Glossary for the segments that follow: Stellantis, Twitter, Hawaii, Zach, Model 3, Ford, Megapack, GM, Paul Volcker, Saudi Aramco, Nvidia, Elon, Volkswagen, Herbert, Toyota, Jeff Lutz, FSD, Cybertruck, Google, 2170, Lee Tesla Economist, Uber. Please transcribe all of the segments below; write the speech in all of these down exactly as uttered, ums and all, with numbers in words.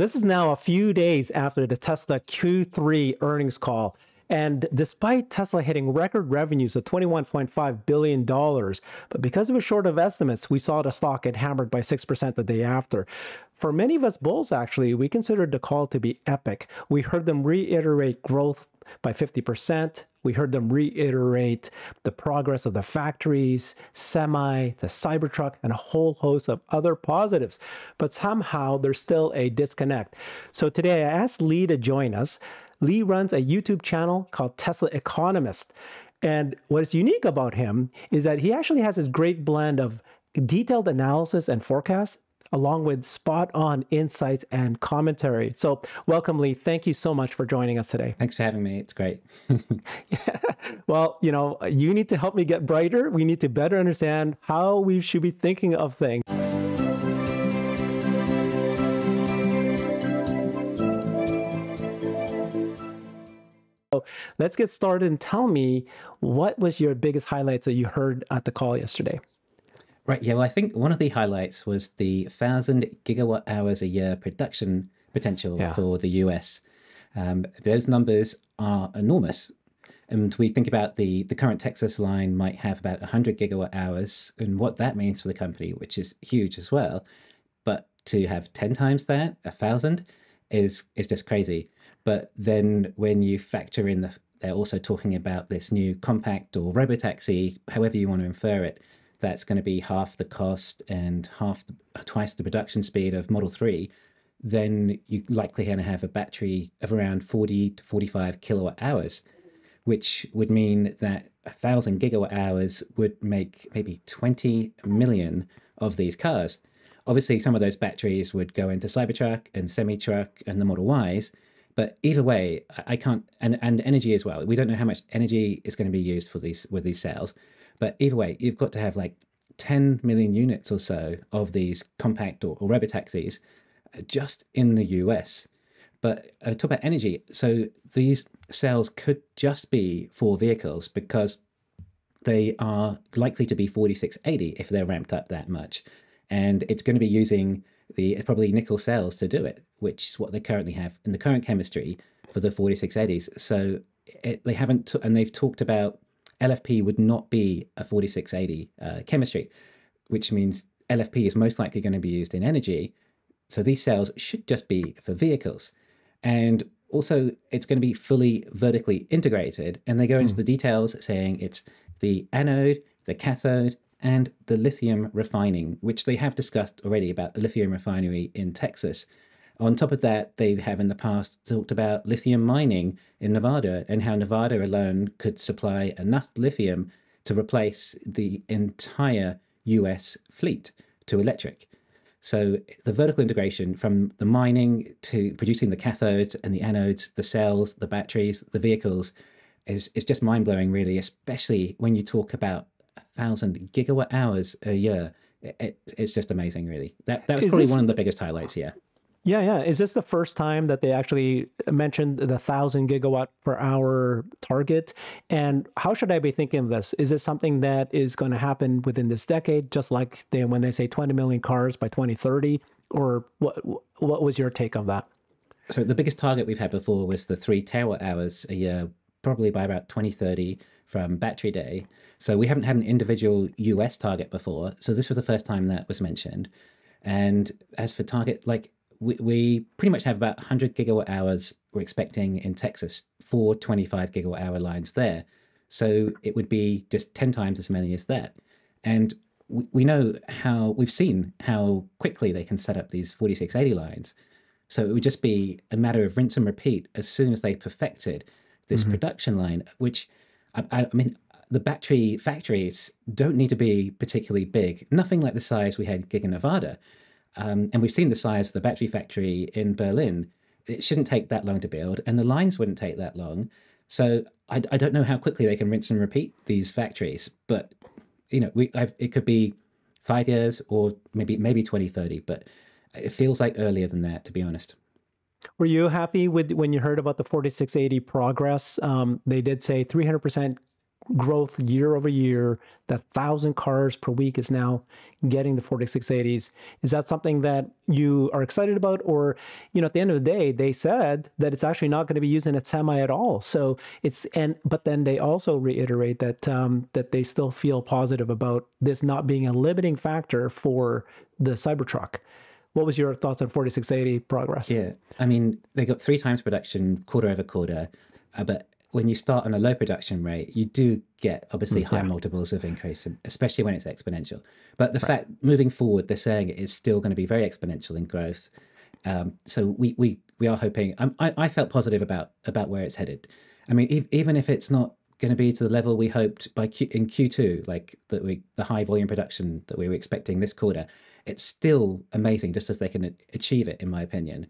this is now a few days after the Tesla Q three earnings call. And despite Tesla hitting record revenues of twenty-one point five billion dollars, but because it was short of estimates, we saw the stock get hammered by six percent the day after. For many of us bulls, actually, we considered the call to be epic. We heard them reiterate growth by fifty percent. We heard them reiterate the progress of the factories, Semi, the Cybertruck, and a whole host of other positives. But somehow there's still a disconnect. So today I asked Lee to join us. Lee runs a YouTube channel called Tesla Economist. And what's unique about him is that he actually has this great blend of detailed analysis and forecasts, along with spot-on insights and commentary. So welcome, Lee. Thank you so much for joining us today. Thanks for having me. It's great. Yeah. Well, you know, you need to help me get brighter. We need to better understand how we should be thinking of things. So let's get started and tell me, what was your biggest highlights that you heard at the call yesterday? Right, yeah, well, I think one of the highlights was the one thousand gigawatt hours a year production potential yeah. for the U S. Um, those numbers are enormous. And we think about the, the current Texas line might have about one hundred gigawatt hours and what that means for the company, which is huge as well. But to have ten times that, one thousand, is, is just crazy. But then when you factor in, the, they're also talking about this new compact or robotaxi, however you want to infer it, that's going to be half the cost and half the, twice the production speed of Model three, then you're likely going to have a battery of around forty to forty-five kilowatt hours, which would mean that one thousand gigawatt hours would make maybe twenty million of these cars. Obviously, some of those batteries would go into Cybertruck and Semi-Truck and the Model Ys, but either way, I can't, and, and energy as well. We don't know how much energy is going to be used for these with these cells. But either way, you've got to have like ten million units or so of these compact or, or robotaxis just in the U S. But uh, talk about energy. So these cells could just be for vehicles because they are likely to be forty-six eighty if they're ramped up that much. And it's going to be using the probably nickel cells to do it, which is what they currently have in the current chemistry for the forty-six eighties. So it, they haven't, and they've talked about L F P would not be a forty-six eighty uh, chemistry, which means L F P is most likely going to be used in energy. So these cells should just be for vehicles. And also it's going to be fully vertically integrated. And they go into mm. the details saying it's the anode, the cathode, and the lithium refining, which they have discussed already about the lithium refinery in Texas. On top of that, they have in the past talked about lithium mining in Nevada and how Nevada alone could supply enough lithium to replace the entire U S fleet to electric. So the vertical integration from the mining to producing the cathodes and the anodes, the cells, the batteries, the vehicles is, is just mind-blowing, really, especially when you talk about one thousand gigawatt hours a year. It, it, it's just amazing, really. That, that was probably one of the biggest highlights here. Yeah, yeah. Is this the first time that they actually mentioned the thousand gigawatt per hour target? And how should I be thinking of this? Is this something that is going to happen within this decade, just like they, when they say twenty million cars by twenty thirty? Or what, what was your take on that? So the biggest target we've had before was the three terawatt hours a year, probably by about twenty thirty from Battery Day. So we haven't had an individual U S target before. So this was the first time that was mentioned. And as for target, like, We, we pretty much have about one hundred gigawatt hours we're expecting in Texas for twenty-five gigawatt hour lines there. So it would be just ten times as many as that. And we, we know how, we've seen how quickly they can set up these forty-six eighty lines. So it would just be a matter of rinse and repeat as soon as they perfected this mm-hmm. production line, which, I, I mean, the battery factories don't need to be particularly big, nothing like the size we had Giga Nevada. Um, and we've seen the size of the battery factory in Berlin. It shouldn't take that long to build, and the lines wouldn't take that long. So I, I don't know how quickly they can rinse and repeat these factories, but you know, we I've, it could be five years or maybe maybe twenty thirty, but it feels like earlier than that, to be honest. Were you happy with when you heard about the forty-six eighty progress? Um, they did say three hundred percent growth year over year, that one thousand cars per week is now getting the forty-six eighties. Is that something that you are excited about? Or, you know, at the end of the day, they said that it's actually not going to be using a semi at all. So it's, and, but then they also reiterate that, um, that they still feel positive about this not being a limiting factor for the Cybertruck. What was your thoughts on forty-six eighty progress? Yeah, I mean, they got three times production quarter over quarter, uh, but when you start on a low production rate, you do get obviously high yeah. multiples of increase, especially when it's exponential. But the right. fact, moving forward, they're saying it's still going to be very exponential in growth. Um, so we we we are hoping. Um, I I felt positive about about where it's headed. I mean, e even if it's not going to be to the level we hoped by Q in Q two, like that we the high volume production that we were expecting this quarter, it's still amazing just as they can achieve it, in my opinion.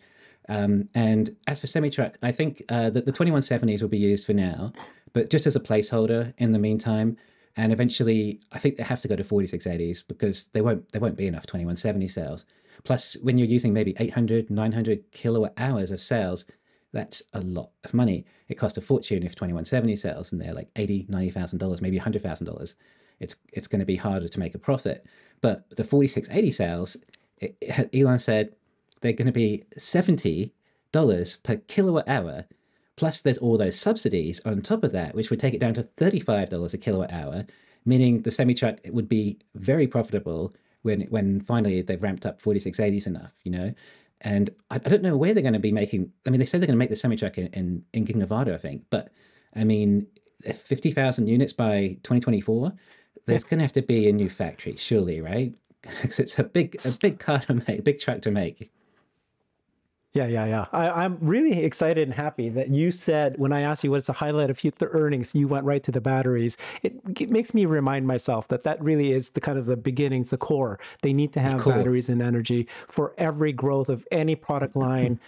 Um, and as for semi-truck, I think uh, that the twenty-one seventies will be used for now, but just as a placeholder in the meantime. And eventually, I think they have to go to forty-six eighties because they won't there won't be enough twenty-one seventy sales. Plus, when you're using maybe eight hundred, nine hundred kilowatt hours of sales, that's a lot of money. It costs a fortune if twenty-one seventy sells, and they're like eighty thousand, ninety thousand dollars, maybe one hundred thousand dollars. It's it's going to be harder to make a profit. But the forty-six eighty sales, it, it, Elon said, they're going to be seventy dollars per kilowatt hour. Plus there's all those subsidies on top of that, which would take it down to thirty-five dollars a kilowatt hour, meaning the semi-truck would be very profitable when when finally they've ramped up forty-six eighties enough, you know? And I, I don't know where they're going to be making, I mean, they said they're going to make the semi-truck in, in, in Giga Nevada, I think, but I mean, fifty thousand units by twenty twenty-four, there's going to have to be a new factory, surely, right? Because it's a big, a big car to make, a big truck to make. Yeah, yeah, yeah. I, I'm really excited and happy that you said, when I asked you what's the highlight of the earnings, you went right to the batteries. It, it makes me remind myself that that really is the kind of the beginnings, the core. They need to have cool. batteries and energy for every growth of any product line.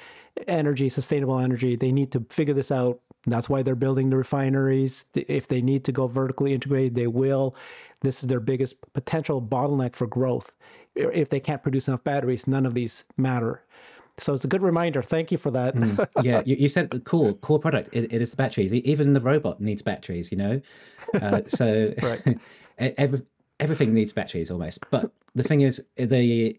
Energy, sustainable energy. They need to figure this out. That's why they're building the refineries. If they need to go vertically integrated, they will. This is their biggest potential bottleneck for growth. If they can't produce enough batteries, none of these matter. So it's a good reminder. Thank you for that. Mm, yeah, you, you said the cool, cool product. It, it is the batteries. Even the robot needs batteries, you know? Uh, so right. every, everything needs batteries almost. But the thing is, the,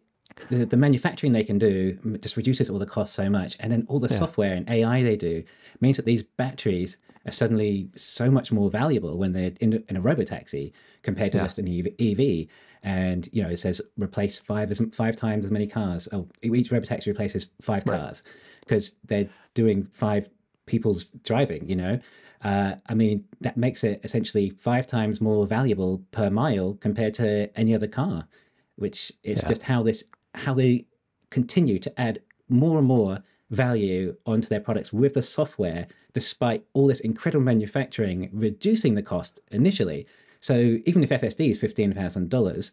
the the manufacturing they can do just reduces all the costs so much. And then all the yeah. software and A I they do means that these batteries are suddenly so much more valuable when they're in, in a robotaxi compared to yeah. just an E V. And, you know, it says replace five as five times as many cars. Oh, each robotaxi replaces five right. cars because they're doing five people's driving, you know. Uh, I mean, that makes it essentially five times more valuable per mile compared to any other car, which is yeah. just how this, how they continue to add more and more value onto their products with the software, despite all this incredible manufacturing, reducing the cost initially. So even if F S D is fifteen thousand dollars,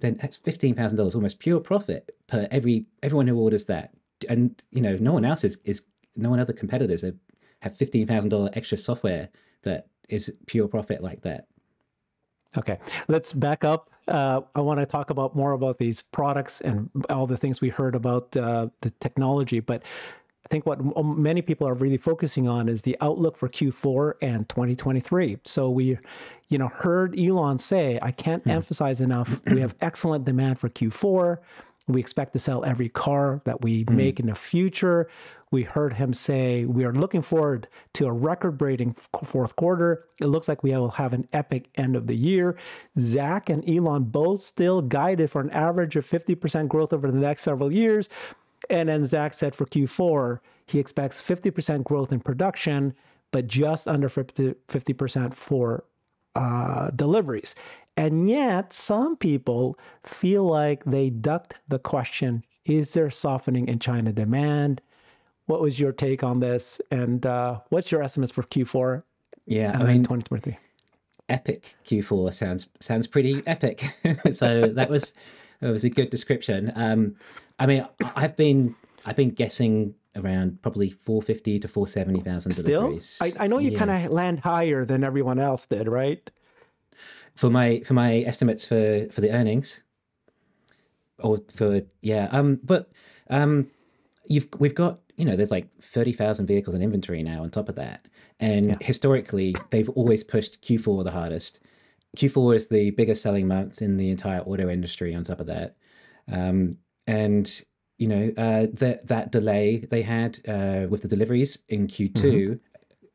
then that's fifteen thousand dollars almost pure profit per every everyone who orders that. And, you know, no one else is, is no one other competitors have, have fifteen thousand dollars extra software that is pure profit like that. Okay, let's back up. Uh, I want to talk about more about these products and all the things we heard about uh, the technology, but I think what many people are really focusing on is the outlook for Q four and twenty twenty-three. So we, you know, heard Elon say, I can't yeah. emphasize enough, we have excellent demand for Q four. We expect to sell every car that we mm. make in the future. We heard him say, we are looking forward to a record-breaking fourth quarter. It looks like we will have an epic end of the year. Zach and Elon both still guided for an average of fifty percent growth over the next several years. And then Zach said for Q four, he expects fifty percent growth in production, but just under fifty percent for uh, deliveries. And yet some people feel like they ducked the question, is there softening in China demand? What was your take on this? And uh, what's your estimates for Q four? Yeah, I mean, twenty twenty-three. Epic Q four sounds sounds pretty epic. So that was that was a good description. Um, I mean, I've been I've been guessing around probably four fifty to four seventy thousand deliveries. Still, I, I know you yeah. kind of land higher than everyone else did, right? For my for my estimates for for the earnings, or for yeah, um, but um, you've we've got you know, there's like thirty thousand vehicles in inventory now on top of that. And yeah. historically, they've always pushed Q four the hardest. Q four is the biggest selling month in the entire auto industry on top of that. Um, and, you know, uh, the, that delay they had uh, with the deliveries in Q two,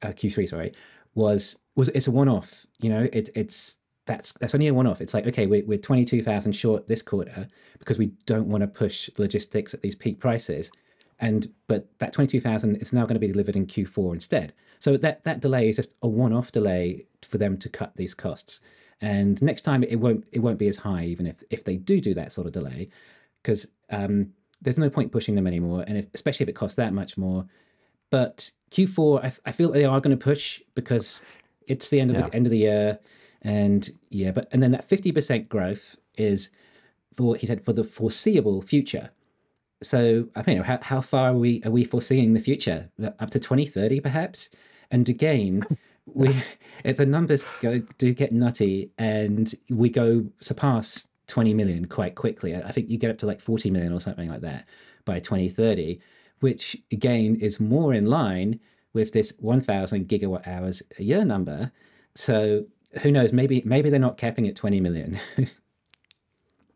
mm-hmm. uh, Q three, sorry, was, was it's a one-off, you know, it, it's, that's, that's only a one-off. It's like, okay, we're, we're twenty-two thousand short this quarter because we don't want to push logistics at these peak prices. And, but that twenty-two thousand is now going to be delivered in Q four instead. So that, that delay is just a one-off delay for them to cut these costs. And next time it won't, it won't be as high, even if, if they do do that sort of delay, because um, there's no point pushing them anymore. And if, especially if it costs that much more, but Q four, I, I feel they are going to push because it's the end of yeah. the end of the year. And yeah, but, and then that fifty percent growth is for what he said for the foreseeable future. So I mean, how, how far are we, are we foreseeing the future? Up to twenty thirty perhaps? And again, we, the numbers go, do get nutty, and we go surpass twenty million quite quickly. I think you get up to like forty million or something like that by twenty thirty, which again is more in line with this one thousand gigawatt hours a year number. So who knows, maybe, maybe they're not capping at twenty million.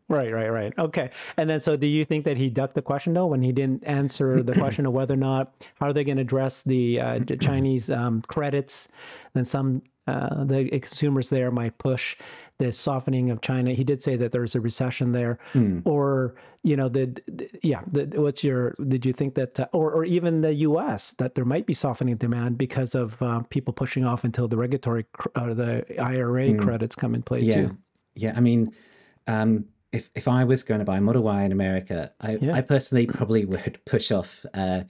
Right, right, right. Okay. And then, so do you think that he ducked the question, though, when he didn't answer the question of whether or not, how are they going to address the uh, Chinese um, credits? Then some, uh, the consumers there might push the softening of China. He did say that there's a recession there. Mm. Or, you know, the, the yeah, the, what's your, did you think that, uh, or, or even the U S, that there might be softening demand because of uh, people pushing off until the regulatory, or uh, the I R A mm. credits come in play, yeah. too? Yeah, I mean, um, If if I was going to buy Model Y in America, I, yeah. I personally probably would push off, uh,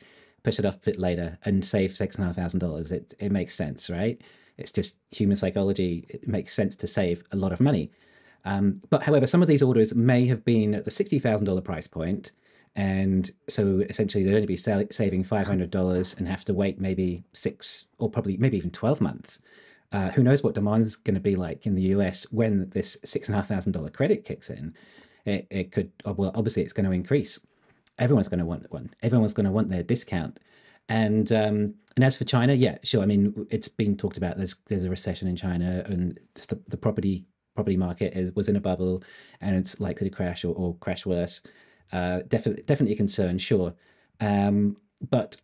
push it off a bit later and save six and a half thousand dollars. It it makes sense, right? It's just human psychology. It makes sense to save a lot of money. Um, but however, some of these orders may have been at the sixty thousand dollar price point, and so essentially they'd only be sell saving five hundred dollars and have to wait maybe six or probably maybe even twelve months. Uh, who knows what demand's going to be like in the U S when this six and a half thousand dollar credit kicks in? It, it could, well, obviously it's going to increase. Everyone's going to want one. Everyone's going to want their discount. And um, and as for China, yeah, sure. I mean, it's been talked about. There's there's a recession in China, and just the, the property property market is, was in a bubble, and it's likely to crash or, or crash worse. Uh, definitely definitely a concern, sure. Um, but.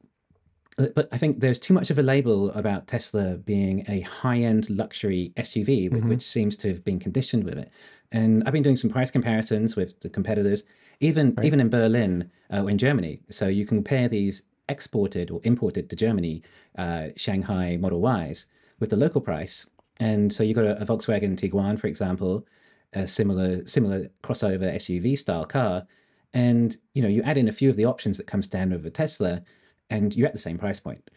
But I think there's too much of a label about Tesla being a high-end luxury S U V, mm-hmm. which seems to have been conditioned with it. And I've been doing some price comparisons with the competitors, even right. even in Berlin uh, in Germany. So you compare these exported or imported to Germany uh, Shanghai Model Ys with the local price. And so you've got a, a Volkswagen Tiguan, for example, a similar similar crossover S U V style car. And you know, you add in a few of the options that come standard with a Tesla, and you're at the same price point.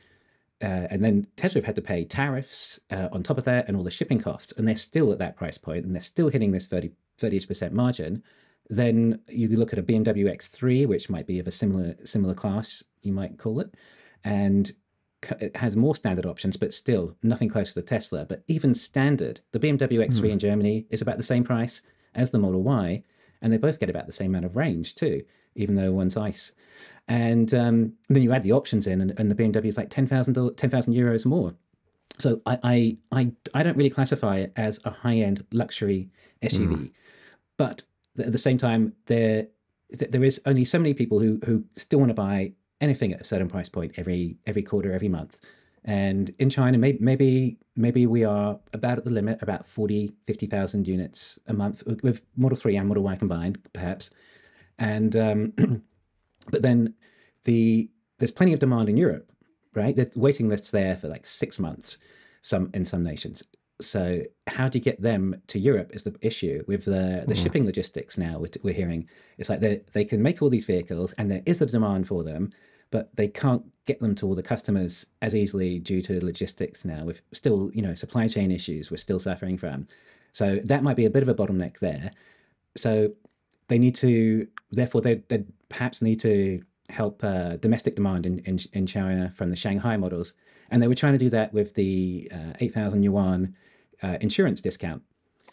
Uh, and then Tesla have had to pay tariffs uh, on top of that and all the shipping costs, and they're still at that price point, and they're still hitting this thirty, thirty-ish percent margin. Then you look at a B M W X three, which might be of a similar similar class, you might call it, and it has more standard options, but still nothing close to the Tesla. But even standard, the B M W X three mm. in Germany is about the same price as the Model Y, and they both get about the same amount of range too, even though one's ICE. And um, then you add the options in, and, and the B M W is like ten thousand euros more. So I, I I I don't really classify it as a high-end luxury S U V. Mm. But th at the same time, there th there is only so many people who who still want to buy anything at a certain price point every every quarter, every month. And in China, maybe maybe maybe we are about at the limit, about forty, fifty thousand units a month with Model three and Model Y combined, perhaps. And um, but then the there's plenty of demand in Europe, right? The waiting lists there for like six months, some in some nations. So how do you get them to Europe is the issue with the the yeah. shipping logistics. Now we're, we're hearing it's like they they can make all these vehicles and there is the demand for them, but they can't get them to all the customers as easily due to logistics. Now with still you know supply chain issues we're still suffering from, so that might be a bit of a bottleneck there. So they need to, therefore, they, they perhaps need to help uh, domestic demand in, in, in China from the Shanghai models. And they were trying to do that with the uh, eight thousand yuan uh, insurance discount.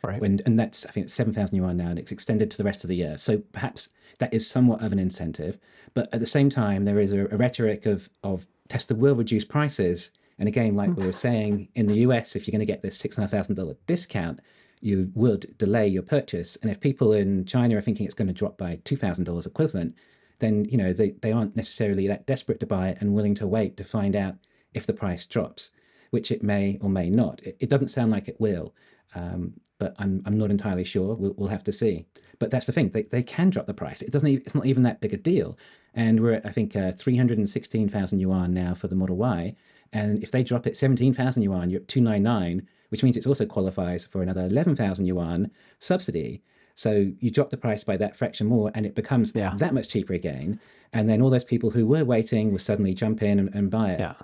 Right. When, and that's, I think it's seven thousand yuan now, and it's extended to the rest of the year. So perhaps that is somewhat of an incentive. But at the same time, there is a, a rhetoric of, of Tesla will reduce prices. And again, like we were saying, in the U S, if you're going to get this six thousand dollars discount, you would delay your purchase. And if people in China are thinking it's going to drop by two thousand dollars equivalent, then, you know, they, they aren't necessarily that desperate to buy it and willing to wait to find out if the price drops, which it may or may not. It, it doesn't sound like it will. Um, but I'm I'm not entirely sure. We'll, we'll have to see. But that's the thing. They they can drop the price. It doesn't. Even, it's not even that big a deal. And we're at, I think uh, three hundred and sixteen thousand yuan now for the Model Y. And if they drop it seventeen thousand yuan, you're at two nine nine, which means it also qualifies for another eleven thousand yuan subsidy. So you drop the price by that fraction more, and it becomes yeah. that much cheaper again. And then all those people who were waiting will suddenly jump in and, and buy it. Yeah.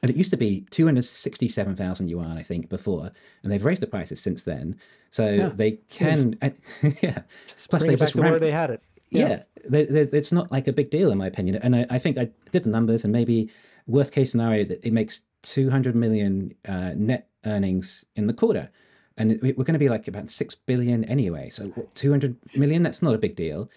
And it used to be two hundred sixty-seven thousand yuan, I think, before, and they've raised the prices since then. So yeah. they can, and, yeah. Just Plus, they just back to where they had it. Yeah, yeah they, they, it's not like a big deal in my opinion. And I, I think I did the numbers, and maybe worst case scenario that it makes two hundred million uh, net earnings in the quarter, and it, we're going to be like about six billion anyway. So what, two hundred million—that's not a big deal.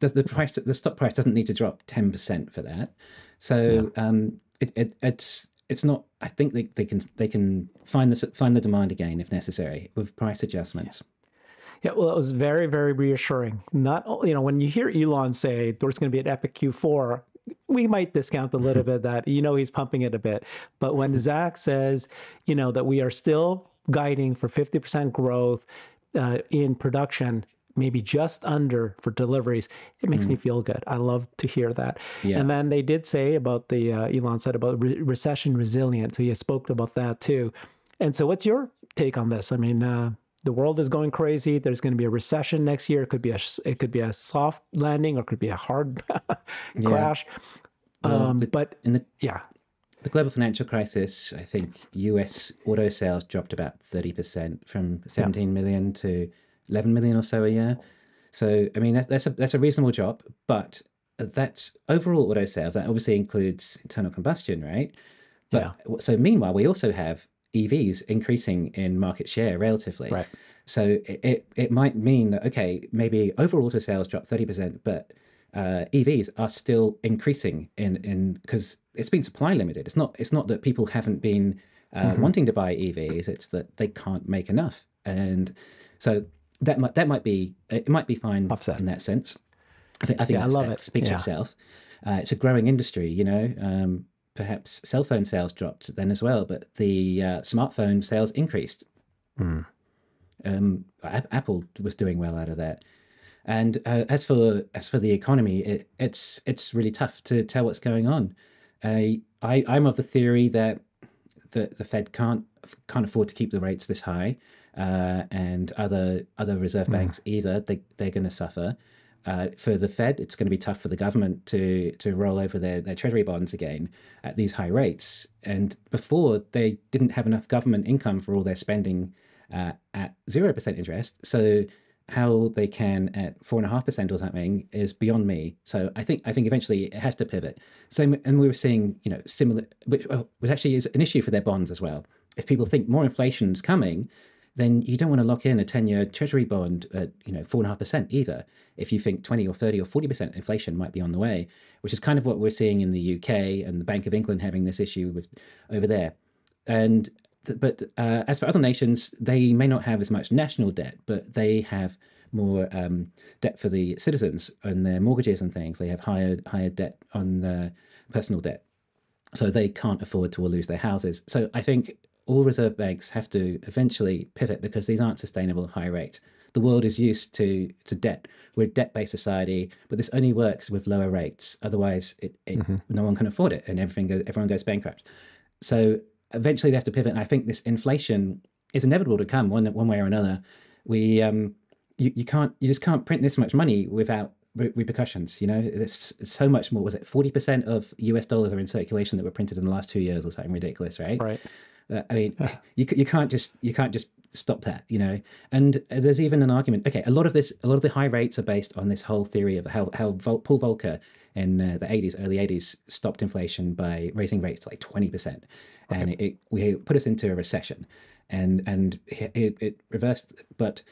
The, the price, the stock price, doesn't need to drop ten percent for that. So yeah. um, it, it, it's. It's not. I think they, they can they can find the find the demand again if necessary with price adjustments. Yeah, well, it was very very reassuring. Not you know when you hear Elon say there's going to be an epic Q four, we might discount a little bit of that. You know he's pumping it a bit. But when Zach says you know that we are still guiding for fifty percent growth uh, in production, maybe just under for deliveries, it makes mm. me feel good. I love to hear that. Yeah. And then they did say about the, uh, Elon said about re recession resilient. So you spoke about that too. And so what's your take on this? I mean, uh, the world is going crazy. There's going to be a recession next year. It could be a, it could be a soft landing, or it could be a hard crash. Yeah. Um, well, the, but in the, yeah, the global financial crisis, I think U S auto sales dropped about thirty percent from seventeen yeah. million to eleven million or so a year. So, I mean, that's, that's, a, that's a reasonable drop, but that's overall auto sales. That obviously includes internal combustion, right? But, yeah. So meanwhile, we also have E Vs increasing in market share relatively. Right. So it, it, it might mean that, okay, maybe overall auto sales drop thirty percent, but uh, E Vs are still increasing in in because it's been supply limited. It's not, it's not that people haven't been uh, mm-hmm. wanting to buy E Vs. It's that they can't make enough. And so... That might that might be it might be fine offset. In that sense. I think I think yeah, that's, I love that it. Speaks yeah. for itself. Uh, it's a growing industry, you know. Um, perhaps cell phone sales dropped then as well, but the uh, smartphone sales increased. Mm. Um, Apple was doing well out of that. And uh, as for as for the economy, it, it's it's really tough to tell what's going on. Uh, I I'm of the theory that the the Fed can't can't afford to keep the rates this high. Uh, and other other reserve banks mm. either they they're going to suffer. Uh, for the Fed, it's going to be tough for the government to to roll over their their treasury bonds again at these high rates. And before they didn't have enough government income for all their spending uh, at zero percent interest. So how they can at four and a half percent or something is beyond me. So I think I think eventually it has to pivot. So and we were seeing you know similar, which which actually is an issue for their bonds as well. If people think more inflation's coming, then you don't want to lock in a ten-year treasury bond at you know four and a half percent either. If you think twenty or thirty or forty percent inflation might be on the way, which is kind of what we're seeing in the U K and the Bank of England having this issue with over there. And th but uh, as for other nations, they may not have as much national debt, but they have more um, debt for the citizens and their mortgages and things. They have higher higher debt on uh, personal debt, so they can't afford to all lose their houses. So I think. All reserve banks have to eventually pivot because these aren't sustainable high rates. The world is used to, to debt. We're a debt-based society, but this only works with lower rates. Otherwise, it, it, mm-hmm. no one can afford it, and everything goes, everyone goes bankrupt. So eventually, they have to pivot. And I think this inflation is inevitable to come one one way or another. We um, you, you can't you just can't print this much money without re repercussions. You know, there's so much more. Was it forty percent of U S dollars are in circulation that were printed in the last two years or something ridiculous, right? Right. I mean, you you can't just you can't just stop that, you know. And there's even an argument. Okay, a lot of this, a lot of the high rates are based on this whole theory of how how Vol Paul Volcker in uh, the eighties, early eighties, stopped inflation by raising rates to like twenty percent, and okay. it, it we put us into a recession. and and it, it reversed. But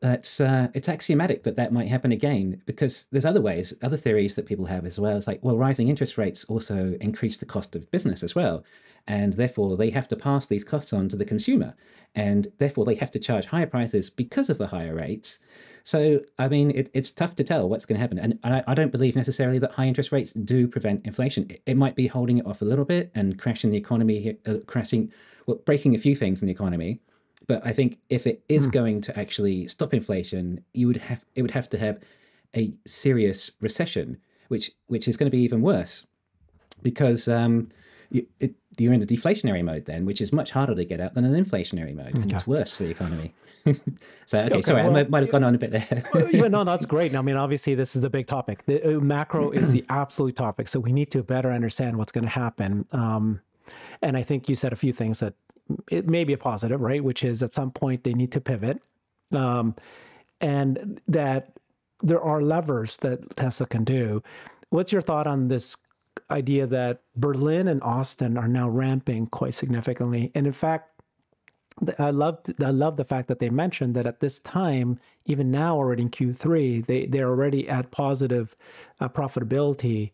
that's uh, it's axiomatic that that might happen again, because there's other ways, other theories that people have as well. It's like, well, rising interest rates also increase the cost of business as well, and therefore they have to pass these costs on to the consumer, and therefore they have to charge higher prices because of the higher rates. So, I mean, it, it's tough to tell what's going to happen. And I, I don't believe necessarily that high interest rates do prevent inflation. It, it might be holding it off a little bit and crashing the economy, uh, crashing, well, breaking a few things in the economy. But I think if it is mm. going to actually stop inflation, you would have it would have to have a serious recession, which which is going to be even worse, because um, you, it, you're in a deflationary mode then, which is much harder to get out than an inflationary mode, okay. and it's worse for the economy. So, okay, okay sorry, well, I might, might have gone on a bit there. Well, no, that's great. I mean, obviously, this is the big topic. The uh, macro is the absolute topic, so we need to better understand what's going to happen. Um, and I think you said a few things that it may be a positive, right? Which is at some point they need to pivot, um, and that there are levers that Tesla can do. What's your thought on this idea that Berlin and Austin are now ramping quite significantly? And in fact, I loved, I love the fact that they mentioned that at this time, even now already in Q three, they, they're already at positive uh, profitability.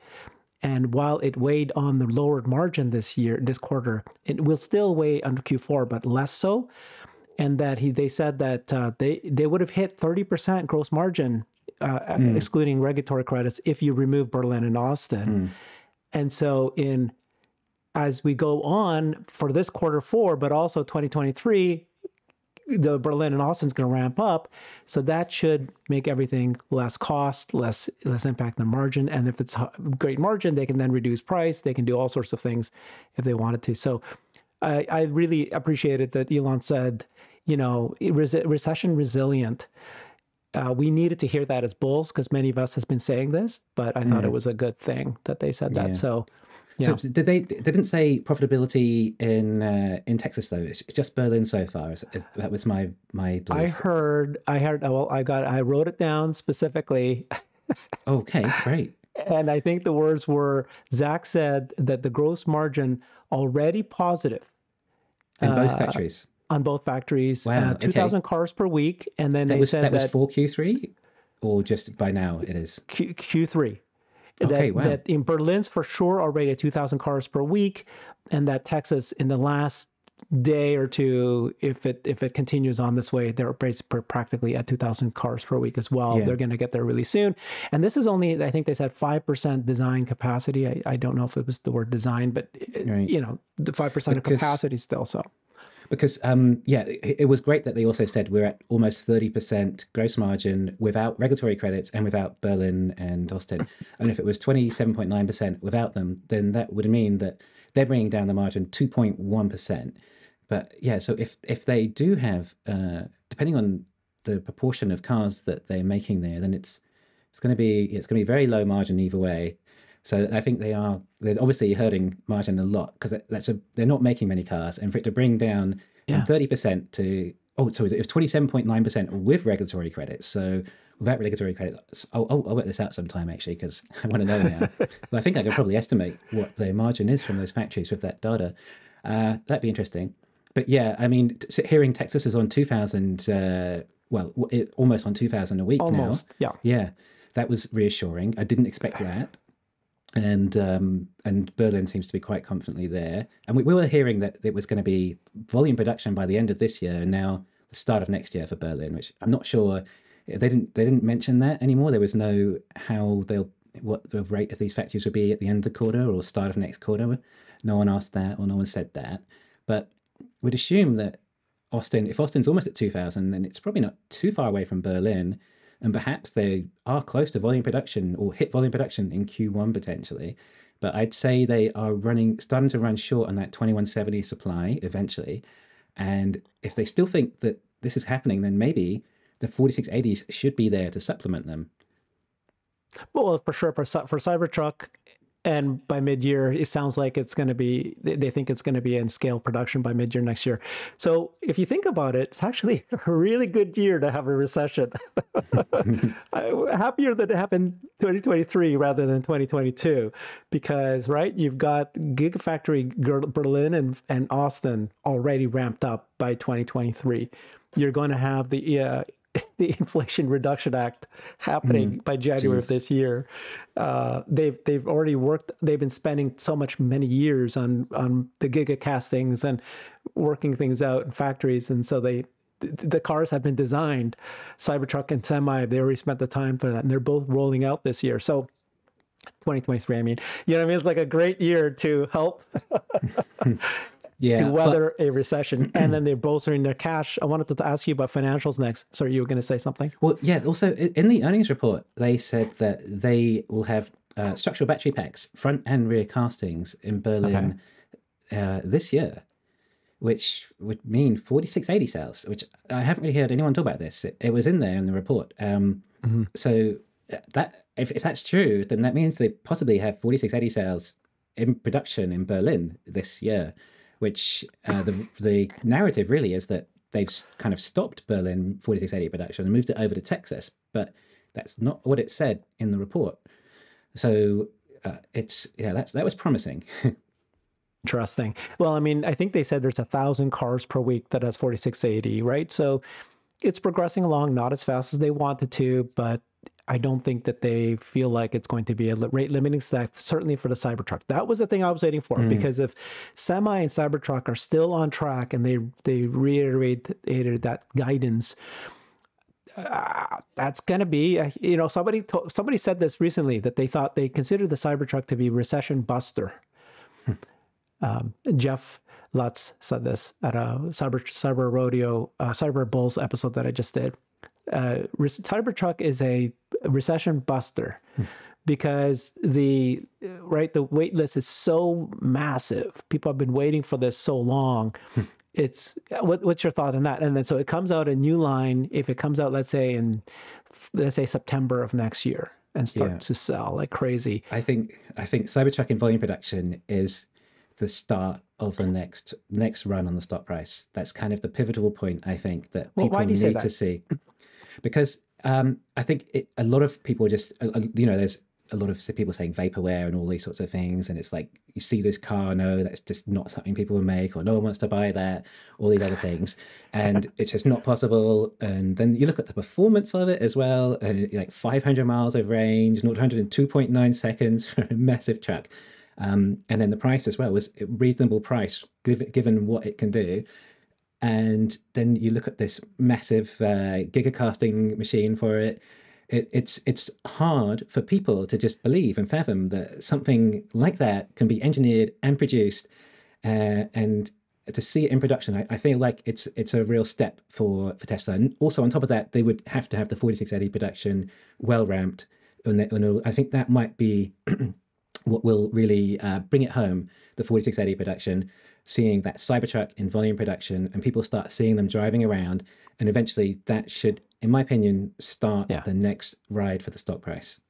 And while it weighed on the lowered margin this year, this quarter, it will still weigh on Q four, but less so. And that he, they said that uh, they they would have hit thirty percent gross margin, uh, mm. excluding regulatory credits, if you remove Berlin and Austin. Mm. And so, in as we go on for this quarter four, but also twenty twenty-three, the Berlin and Austin's going to ramp up, so that should make everything less cost, less less impact on margin. And if it's great margin, they can then reduce price. They can do all sorts of things if they wanted to. So, I, I really appreciated that Elon said, you know, res recession resilient. Uh, we needed to hear that as bulls, because many of us has been saying this, but I mm. thought it was a good thing that they said that. Yeah. So. Yeah. So did they? They didn't say profitability in uh, in Texas though. It's just Berlin so far. Is, is, that was my my belief. I heard. I heard. Well, I got. I wrote it down specifically. Okay, great. And I think the words were Zach said that the gross margin already positive in both uh, factories. On both factories. Wow. Uh, Two thousand okay. cars per week, and then that they was, said that, that was for Q three, or just by now it is Q Q3. That, okay, wow. that in Berlin's for sure already at two thousand cars per week, and that Texas in the last day or two, if it if it continues on this way, they're practically at two thousand cars per week as well. Yeah. They're going to get there really soon. And this is only, I think they said five percent design capacity. I, I don't know if it was the word design, but, it, right. you know, the five percent of capacity still, so. Because, um, yeah, it, it was great that they also said we're at almost thirty percent gross margin without regulatory credits and without Berlin and Austin. And if it was twenty-seven point nine percent without them, then that would mean that they're bringing down the margin two point one percent. But, yeah, so if, if they do have, uh, depending on the proportion of cars that they're making there, then it's it's going to be it's going to be very low margin either way. So I think they are, they're obviously hurting margin a lot, because that's a, they're not making many cars. And for it to bring down yeah. from thirty percent to, oh, so it was twenty-seven point nine percent with regulatory credits. So without regulatory credits, oh, oh, I'll work this out sometime, actually, because I want to know now. But I think I could probably estimate what their margin is from those factories with that data. Uh, that'd be interesting. But yeah, I mean, hearing Texas is on two thousand, uh, well, it, almost on two thousand a week almost. now. Yeah. Yeah. That was reassuring. I didn't expect that. And um, and Berlin seems to be quite confidently there. And we, we were hearing that it was going to be volume production by the end of this year, and now the start of next year for Berlin, which I'm not sure they didn't they didn't mention that anymore. There was no how they'll what the rate of these factories would be at the end of the quarter or start of next quarter. No one asked that, or no one said that. But we'd assume that Austin, if Austin's almost at two thousand, then it's probably not too far away from Berlin. And perhaps they are close to volume production or hit volume production in Q one potentially. But I'd say they are running, starting to run short on that twenty-one seventy supply eventually. And if they still think that this is happening, then maybe the forty-six eighties should be there to supplement them. Well, for sure, for, for Cybertruck And by mid-year, it sounds like it's going to be, they think it's going to be in scale production by mid-year next year. So if you think about it, it's actually a really good year to have a recession. I'm happier that it happened twenty twenty-three rather than twenty twenty-two, because, right, you've got Gigafactory Berlin and, and Austin already ramped up by twenty twenty-three. You're going to have the... Uh, the Inflation Reduction Act happening mm, by January geez. of this year. Uh, they've they've already worked. They've been spending so much many years on on the giga castings and working things out in factories. And so they the cars have been designed. Cybertruck and Semi, they already spent the time for that, and they're both rolling out this year. So twenty twenty-three, I mean, you know what I mean? It's like a great year to help. Yeah, to weather but, a recession, and then they're bolstering their cash. I wanted to ask you about financials next. Sorry, you were going to say something? Well, yeah, also in the earnings report, they said that they will have uh, structural battery packs, front and rear castings in Berlin okay. uh, this year, which would mean forty-six eighty sales, which I haven't really heard anyone talk about this. It, it was in there in the report. Um, mm-hmm. So that if, if that's true, then that means they possibly have forty-six eighty sales in production in Berlin this year. Which uh, the the narrative really is that they've kind of stopped Berlin forty-six eighty production and moved it over to Texas, but that's not what it said in the report. So uh, it's yeah, that's that was promising. Interesting. Well, I mean, I think they said there's a thousand cars per week that has forty-six eighty, right? So it's progressing along, not as fast as they wanted to, but I don't think that they feel like it's going to be a rate limiting step, certainly for the Cybertruck. That was the thing I was waiting for, mm. because if Semi and Cybertruck are still on track and they they reiterated that guidance, uh, that's going to be, a, you know, somebody somebody said this recently, that they thought they considered the Cybertruck to be recession buster. um, Jeff Lutz said this at a Cyber, cyber Rodeo, uh, Cyber Bulls episode that I just did. Uh, Cybertruck is a recession buster hmm. because the right the wait list is so massive. People have been waiting for this so long. Hmm. It's what, what's your thought on that? And then so it comes out a new line. If it comes out, let's say in let's say September of next year, and start yeah. to sell like crazy. I think I think Cybertruck in volume production is the start of the next next run on the stock price. That's kind of the pivotal point. I think that people well, need that? to see. Because um, I think it, a lot of people just, uh, you know, there's a lot of people saying vaporware and all these sorts of things. And it's like, you see this car, no, that's just not something people will make, or no one wants to buy that, all these other things. And it's just not possible. And then you look at the performance of it as well, and like five hundred miles of range, one hundred two point nine seconds for a massive truck. Um, and then the price as well was a reasonable price, given what it can do. And then you look at this massive uh, gigacasting machine for it. it. It's it's hard for people to just believe and fathom that something like that can be engineered and produced. Uh, and to see it in production, I, I feel like it's it's a real step for, for Tesla. And also on top of that, they would have to have the forty-six eighty production well ramped. And, they, and I think that might be what will really uh, bring it home, the forty-six eighty production. Seeing that Cybertruck in volume production, and people start seeing them driving around, and eventually that should, in my opinion, start yeah. the next ride for the stock price.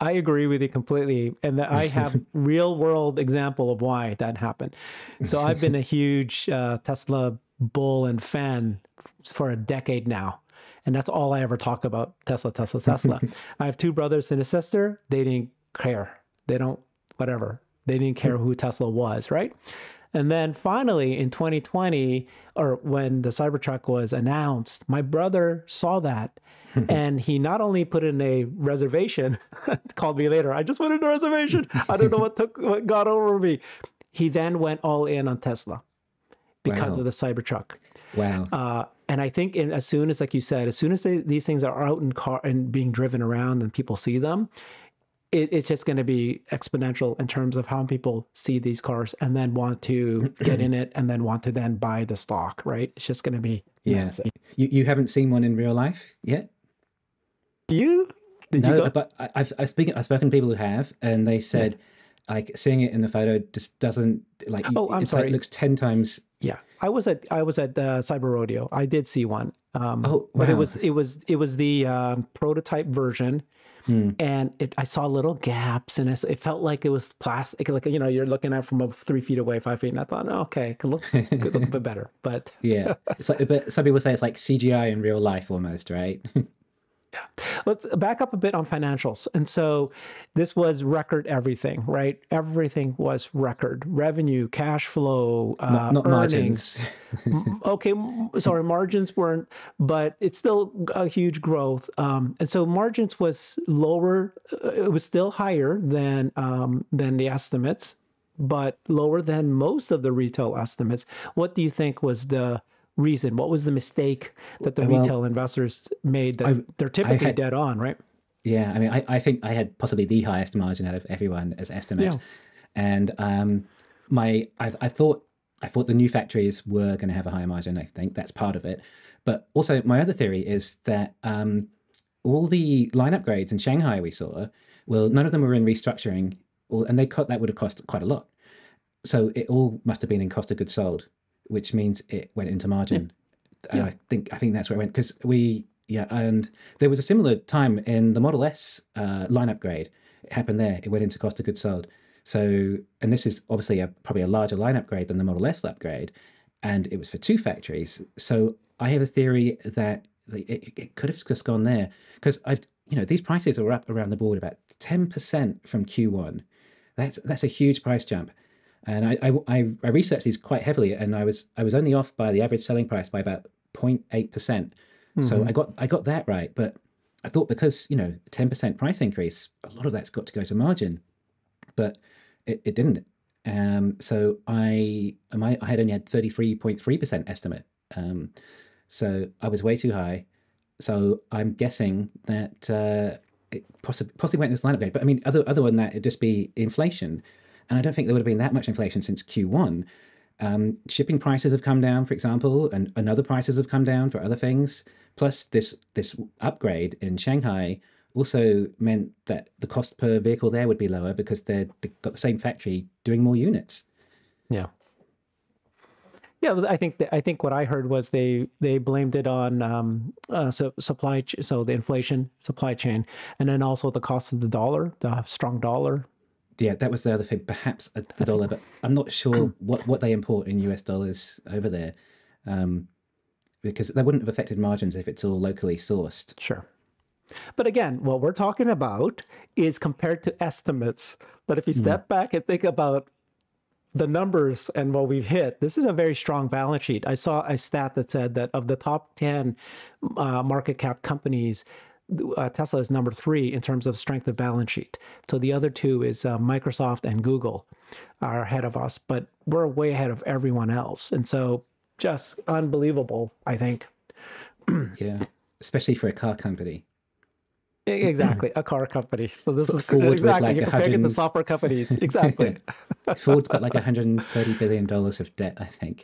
I agree with you completely, and that I have real world example of why that happened. So I've been a huge uh, Tesla bull and fan for a decade now, and that's all I ever talk about, Tesla, Tesla, Tesla. I have two brothers and a sister. They didn't care. They don't, whatever. They didn't care who Tesla was, right? And then finally in twenty twenty, or when the Cybertruck was announced, my brother saw that and he not only put in a reservation, called me later, I just wanted a reservation. I don't know what took what got over me. He then went all in on Tesla because wow. of the Cybertruck. Wow. Uh, and I think in, as soon as, like you said, as soon as they, these things are out in car and being driven around and people see them, It, it's just going to be exponential in terms of how people see these cars and then want to get in it and then want to then buy the stock, right? It's just going to be... Yeah. You, you haven't seen one in real life yet? You? Did no, you go? But I, I've, I've, speak, I've spoken to people who have, and they said, yeah. like, seeing it in the photo just doesn't... like. Oh, I'm it's sorry. Like, it looks ten times... Yeah, I was at I was at the Cyber Rodeo. I did see one. Um, oh, wow. But it was, it was, it was the um, prototype version... Hmm. And it, I saw little gaps, and it, it felt like it was plastic. Like, you know, you're looking at it from a three feet away, five feet, and I thought, oh, okay, it could look, it could look a bit better. But yeah, it's like, but some people say it's like C G I in real life almost, right? Yeah. Let's back up a bit on financials. And so this was record everything, right? Everything was record. Revenue, cash flow, uh, not, not earnings. Margins. Okay, sorry, margins weren't, but it's still a huge growth. Um, and so margins was lower. It was still higher than, um, than the estimates, but lower than most of the retail estimates. What do you think was the reason? What was the mistake that the well, retail investors made that I, they're typically had, dead on, right? Yeah, I mean, I, I think I had possibly the highest margin out of everyone as estimate. Yeah. And um, my, I, I thought I thought the new factories were going to have a higher margin. I think that's part of it. But also my other theory is that um, all the line upgrades in Shanghai we saw, well, none of them were in restructuring, or, and they cut, that would have cost quite a lot. So it all must have been in cost of goods sold, which means it went into margin. Yeah. And I think I think that's where it went, because we, yeah, and there was a similar time in the Model S uh, line upgrade. It happened there. It went into cost of goods sold. So, and this is obviously a, probably a larger line upgrade than the Model S upgrade, and it was for two factories. So I have a theory that it, it could have just gone there, because I've, you know, these prices are up around the board about ten percent from Q one. That's that's a huge price jump. And I, I I researched these quite heavily, and I was I was only off by the average selling price by about zero point eight percent. Mm-hmm. So I got I got that right, but I thought, because, you know, ten percent price increase, a lot of that's got to go to margin, but it, it didn't. Um, so I my I had only had thirty-three point three percent estimate. Um, so I was way too high. So I'm guessing that uh, it possibly possibly went in this line upgrade. But I mean, other other than that, it'd just be inflation. And I don't think there would have been that much inflation since Q one. Um, shipping prices have come down, for example, and, and other prices have come down for other things. Plus, this this upgrade in Shanghai also meant that the cost per vehicle there would be lower, because they've got the same factory doing more units. Yeah. Yeah, I think that, I think what I heard was they they blamed it on um, uh, so supply ch so the inflation, supply chain, and then also the cost of the dollar, the strong dollar. Yeah, that was the other thing, perhaps the dollar, but I'm not sure what, what they import in U S dollars over there, um, because that wouldn't have affected margins if it's all locally sourced. Sure. But again, what we're talking about is compared to estimates. But if you step mm. back and think about the numbers and what we've hit, this is a very strong balance sheet. I saw a stat that said that of the top ten uh, market cap companies, Uh, Tesla is number three in terms of strength of balance sheet. So the other two is uh, Microsoft and Google are ahead of us, but we're way ahead of everyone else. And so just unbelievable, I think. Yeah, especially for a car company. Exactly, a car company. So this is Ford, exactly, like, you're comparing it to software companies. Exactly. Yeah. Ford's got like one hundred thirty billion dollars of debt, I think.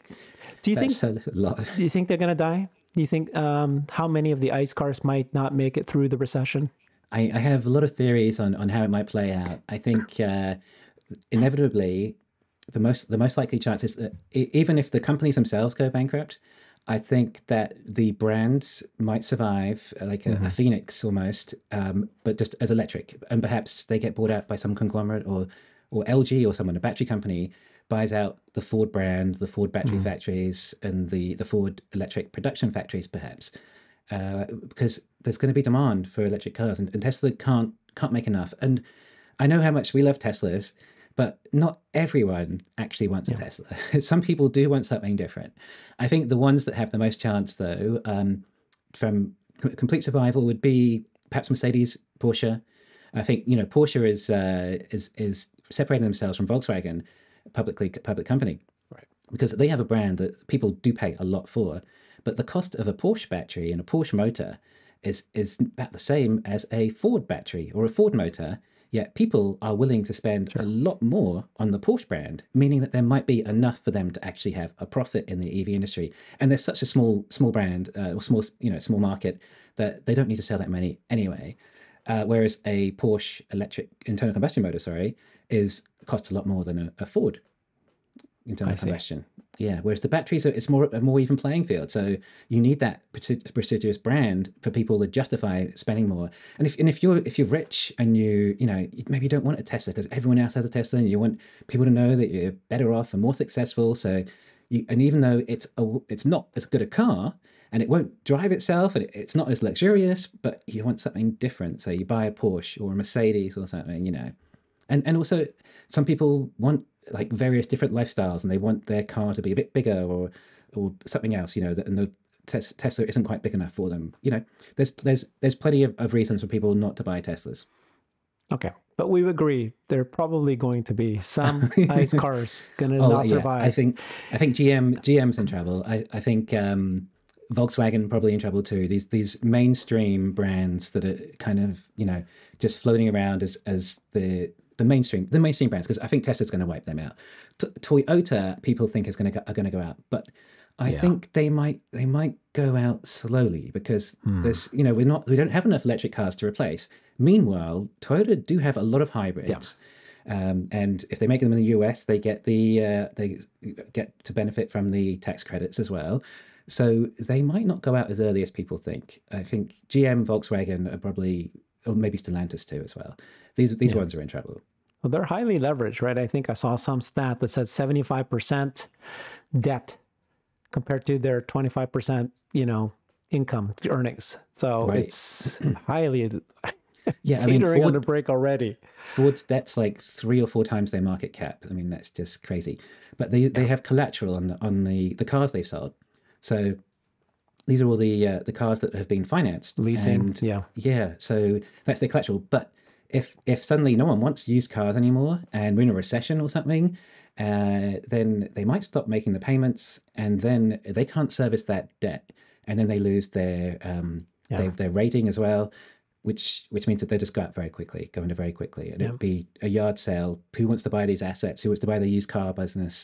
Do you That's think, a lot. Do you think they're going to die? Do you think um, how many of the ICE cars might not make it through the recession? I, I have a lot of theories on, on how it might play out. I think uh, inevitably, the most the most likely chance is that even if the companies themselves go bankrupt, I think that the brands might survive, like a, mm-hmm. a phoenix almost, um, but just as electric. And perhaps they get bought out by some conglomerate, or or L G or someone, a battery company, buys out the Ford brand, the Ford battery mm. factories, and the, the Ford electric production factories, perhaps, uh, because there's going to be demand for electric cars, and, and Tesla can't can't make enough. And I know how much we love Teslas, but not everyone actually wants yeah. a Tesla. Some people do want something different. I think the ones that have the most chance, though, um, from complete survival would be perhaps Mercedes, Porsche. I think, you know, Porsche is uh, is is separating themselves from Volkswagen, publicly public company, right? Because they have a brand that people do pay a lot for, but the cost of a Porsche battery and a Porsche motor is is about the same as a Ford battery or a Ford motor, yet people are willing to spend sure. a lot more on the Porsche brand, meaning that there might be enough for them to actually have a profit in the E V industry. And they're such a small small brand, uh, or small you know small market, that they don't need to sell that many anyway. Uh, whereas a Porsche electric internal combustion motor, sorry, is costs a lot more than a, a Ford. internal combustion. Yeah, whereas the batteries, are, it's more a more even playing field. So you need that prestigious brand for people to justify spending more. And if and if you're if you're rich and you you know maybe you don't want a Tesla because everyone else has a Tesla, and you want people to know that you're better off and more successful. So you, and even though it's a, it's not as good a car and it won't drive itself and it, it's not as luxurious, but you want something different. So you buy a Porsche or a Mercedes or something, you know. And and also some people want like various different lifestyles, and they want their car to be a bit bigger or or something else, you know, that, and the tes Tesla isn't quite big enough for them. You know, there's there's there's plenty of, of reasons for people not to buy Teslas. Okay, but we agree there are probably going to be some ICE cars gonna oh, not yeah. survive. I think I think G M G M's in trouble. I I think um, Volkswagen probably in trouble too. These these mainstream brands that are kind of you know just floating around as as the The mainstream, the mainstream brands, because I think Tesla's going to wipe them out. T Toyota, people think is going to are going to go out, but I yeah. think they might they might go out slowly because mm. there's you know we're not we don't have enough electric cars to replace. Meanwhile, Toyota do have a lot of hybrids, yeah. um, and if they make them in the U S, they get the uh, they get to benefit from the tax credits as well. So they might not go out as early as people think. I think G M, Volkswagen are probably. Or maybe Stellantis too as well. These these yeah. ones are in trouble. Well, they're highly leveraged, right? I think I saw some stat that said seventy-five percent debt compared to their twenty-five percent, you know, income earnings. So right. it's highly yeah. I mean, Ford, on the break already. Ford's debt's like three or four times their market cap. I mean, that's just crazy. But they yeah. they have collateral on the on the the cars they've sold. So. These are all the uh, the cars that have been financed, leasing. And, yeah, yeah. So that's their collateral. But if if suddenly no one wants used cars anymore, and we're in a recession or something, uh, then they might stop making the payments, and then they can't service that debt, and then they lose their um yeah. their, their rating as well, which which means that they just go out very quickly, go under very quickly, and yeah. it'd be a yard sale. Who wants to buy these assets? Who wants to buy the used car business?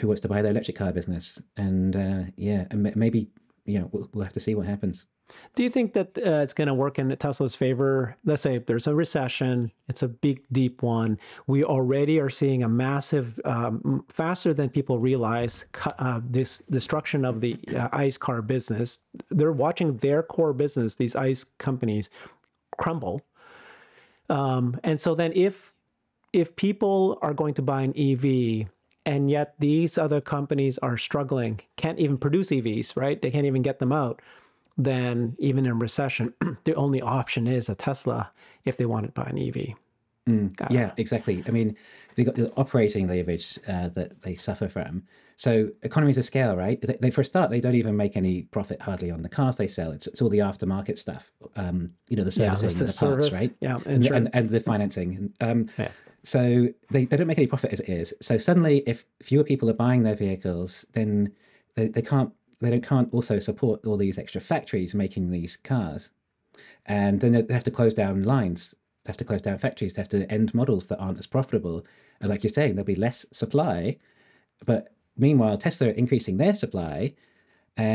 Who wants to buy the electric car business? And uh, yeah, and maybe. Yeah, you know, we'll, we'll have to see what happens. Do you think that uh, it's going to work in Tesla's favor? Let's say there's a recession. It's a big, deep one. We already are seeing a massive, um, faster than people realize, uh, this destruction of the uh, ICE car business. They're watching their core business, these ICE companies, crumble. Um, and so then if, if people are going to buy an E V... and yet these other companies are struggling, can't even produce E Vs, right? They can't even get them out. Then even in recession, the only option is a Tesla if they want to buy an E V. Mm, yeah, exactly. I mean, they've got the operating leverage uh, that they suffer from. So economies of scale, right? They, they, for a start, they don't even make any profit hardly on the cars they sell. It's, it's all the aftermarket stuff, um, you know, the servicing, yeah, the, the service, parts, right? Yeah, and, and, and the financing. Um, yeah. So they, they don't make any profit as it is. So suddenly, if fewer people are buying their vehicles, then they, they can't they don't can't also support all these extra factories making these cars, and then they have to close down lines, they have to close down factories, they have to end models that aren't as profitable. And like you're saying, there'll be less supply, but meanwhile Tesla are increasing their supply.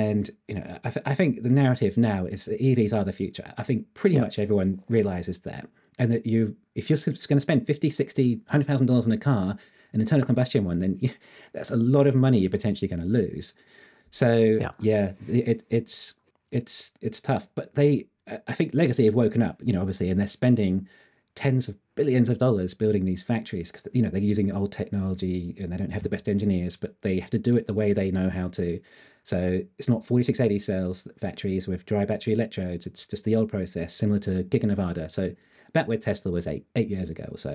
And you know, I, I think the narrative now is that E Vs are the future. I think pretty yeah. much everyone realizes that. And that you, if you're going to spend fifty, sixty, a hundred thousand dollars on a car, an internal combustion one, then you, that's a lot of money you're potentially going to lose. So yeah, yeah it, it's it's it's tough. But they, I think, Legacy have woken up, you know, obviously, and they're spending tens of billions of dollars building these factories because you know they're using old technology and they don't have the best engineers, but they have to do it the way they know how to. So it's not forty-six eighty cells factories with dry battery electrodes. It's just the old process, similar to Giga Nevada. So back where Tesla was eight eight years ago or so,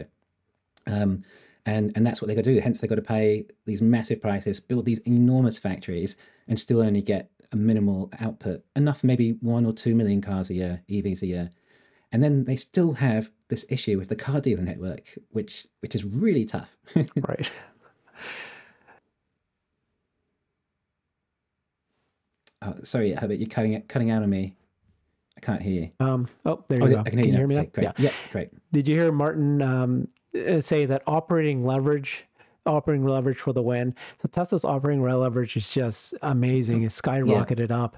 um, and and that's what they got to do. Hence, they got to pay these massive prices, build these enormous factories, and still only get a minimal output, enough maybe one or two million cars a year, E Vs a year, and then they still have this issue with the car dealer network, which which is really tough. Right. Oh, sorry, Herbert, you're cutting it cutting out on me. I can't hear you. Um, oh, there you oh, go. I can, can you hear me now? Okay, great. Yeah. yeah, great. Did you hear Martin um, say that operating leverage, operating leverage for the win? So Tesla's operating leverage is just amazing. It's skyrocketed yeah. up.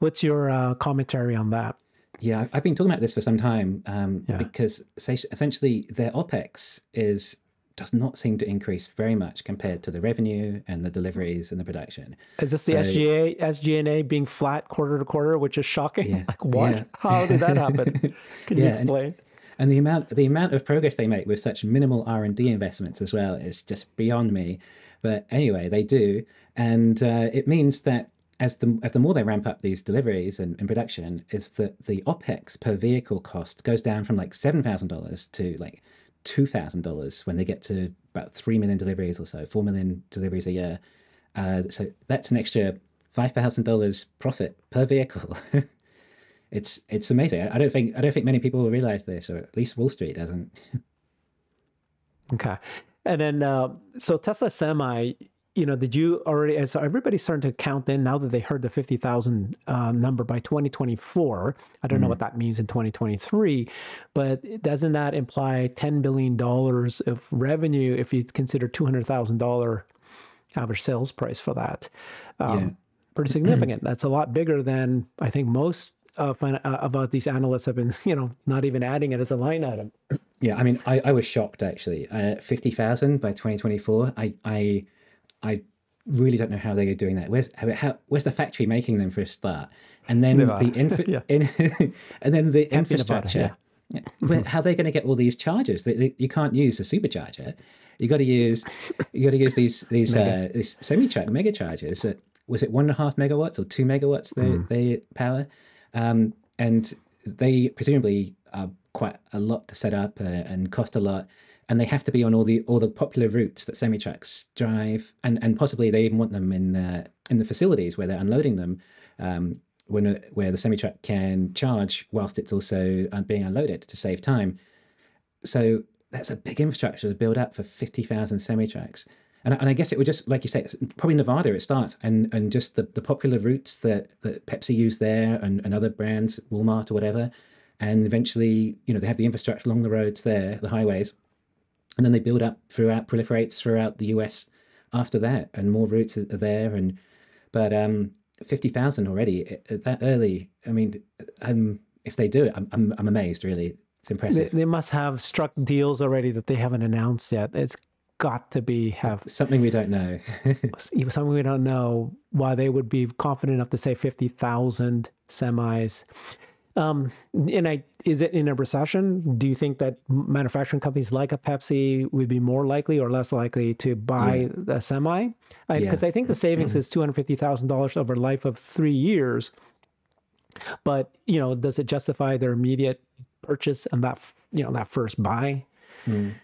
What's your uh, commentary on that? Yeah, I've been talking about this for some time um, yeah. because essentially their OPEX is does not seem to increase very much compared to the revenue and the deliveries and the production. Is this the so, S G A, S G and A being flat quarter to quarter, which is shocking? Yeah, like what? Yeah. How did that happen? Can yeah, you explain? And, and the amount the amount of progress they make with such minimal R and D investments as well is just beyond me. But anyway, they do. And uh, it means that as the, as the more they ramp up these deliveries and, and production, is that the OPEX per vehicle cost goes down from like seven thousand dollars to like two thousand dollars when they get to about three million deliveries or so, four million deliveries a year. Uh, so that's an extra five thousand dollars profit per vehicle. It's it's amazing. I don't think I don't think many people will realize this, or at least Wall Street doesn't. Okay, and then uh, so Tesla Semi, you know, did you already? So everybody's starting to count in now that they heard the fifty thousand uh, number by twenty twenty four. I don't mm. know what that means in twenty twenty three, but doesn't that imply ten billion dollars of revenue if you consider two hundred thousand dollar average sales price for that? Um, yeah. Pretty significant. That's a lot bigger than I think most. Uh, about these analysts have been, you know, not even adding it as a line item. Yeah, I mean, I, I was shocked actually. Uh, Fifty thousand by twenty twenty four. I, I, I really don't know how they're doing that. Where's how, how, where's the factory making them for a start? And then Nevada. the infra yeah. in, and then the Can't infrastructure. Yeah. Well, how are they going to get all these chargers? They, they, you can't use the supercharger. You got to use you got to use these these uh, these semi truck mega chargers. Uh, was it one and a half megawatts or two megawatts? They mm. they power. Um, and they presumably are quite a lot to set up uh, and cost a lot, and they have to be on all the all the popular routes that semi trucks drive, and and possibly they even want them in uh, in the facilities where they're unloading them, um, when uh, where the semi truck can charge whilst it's also being unloaded to save time. So that's a big infrastructure to build up for fifty thousand semi trucks, and and I guess it would just, like you say, probably Nevada it starts, and and just the, the popular routes that, that Pepsi use there, and, and other brands, Walmart or whatever, and eventually, you know, they have the infrastructure along the roads there, the highways, and then they build up throughout, proliferates throughout the U S after that, and more routes are there, and but um, fifty thousand already that early. I mean, um, if they do it, I'm I'm, I'm amazed really. It's impressive. They, they must have struck deals already that they haven't announced yet. It's got to be have something we don't know. Something we don't know why they would be confident enough to say fifty thousand semis. Um, and I, is it in a recession? Do you think that manufacturing companies like a Pepsi would be more likely or less likely to buy yeah. a semi? Because I, yeah. I think the savings is two hundred fifty thousand dollars over a life of three years. But, you know, does it justify their immediate purchase and that, you know, that first buy? Mm.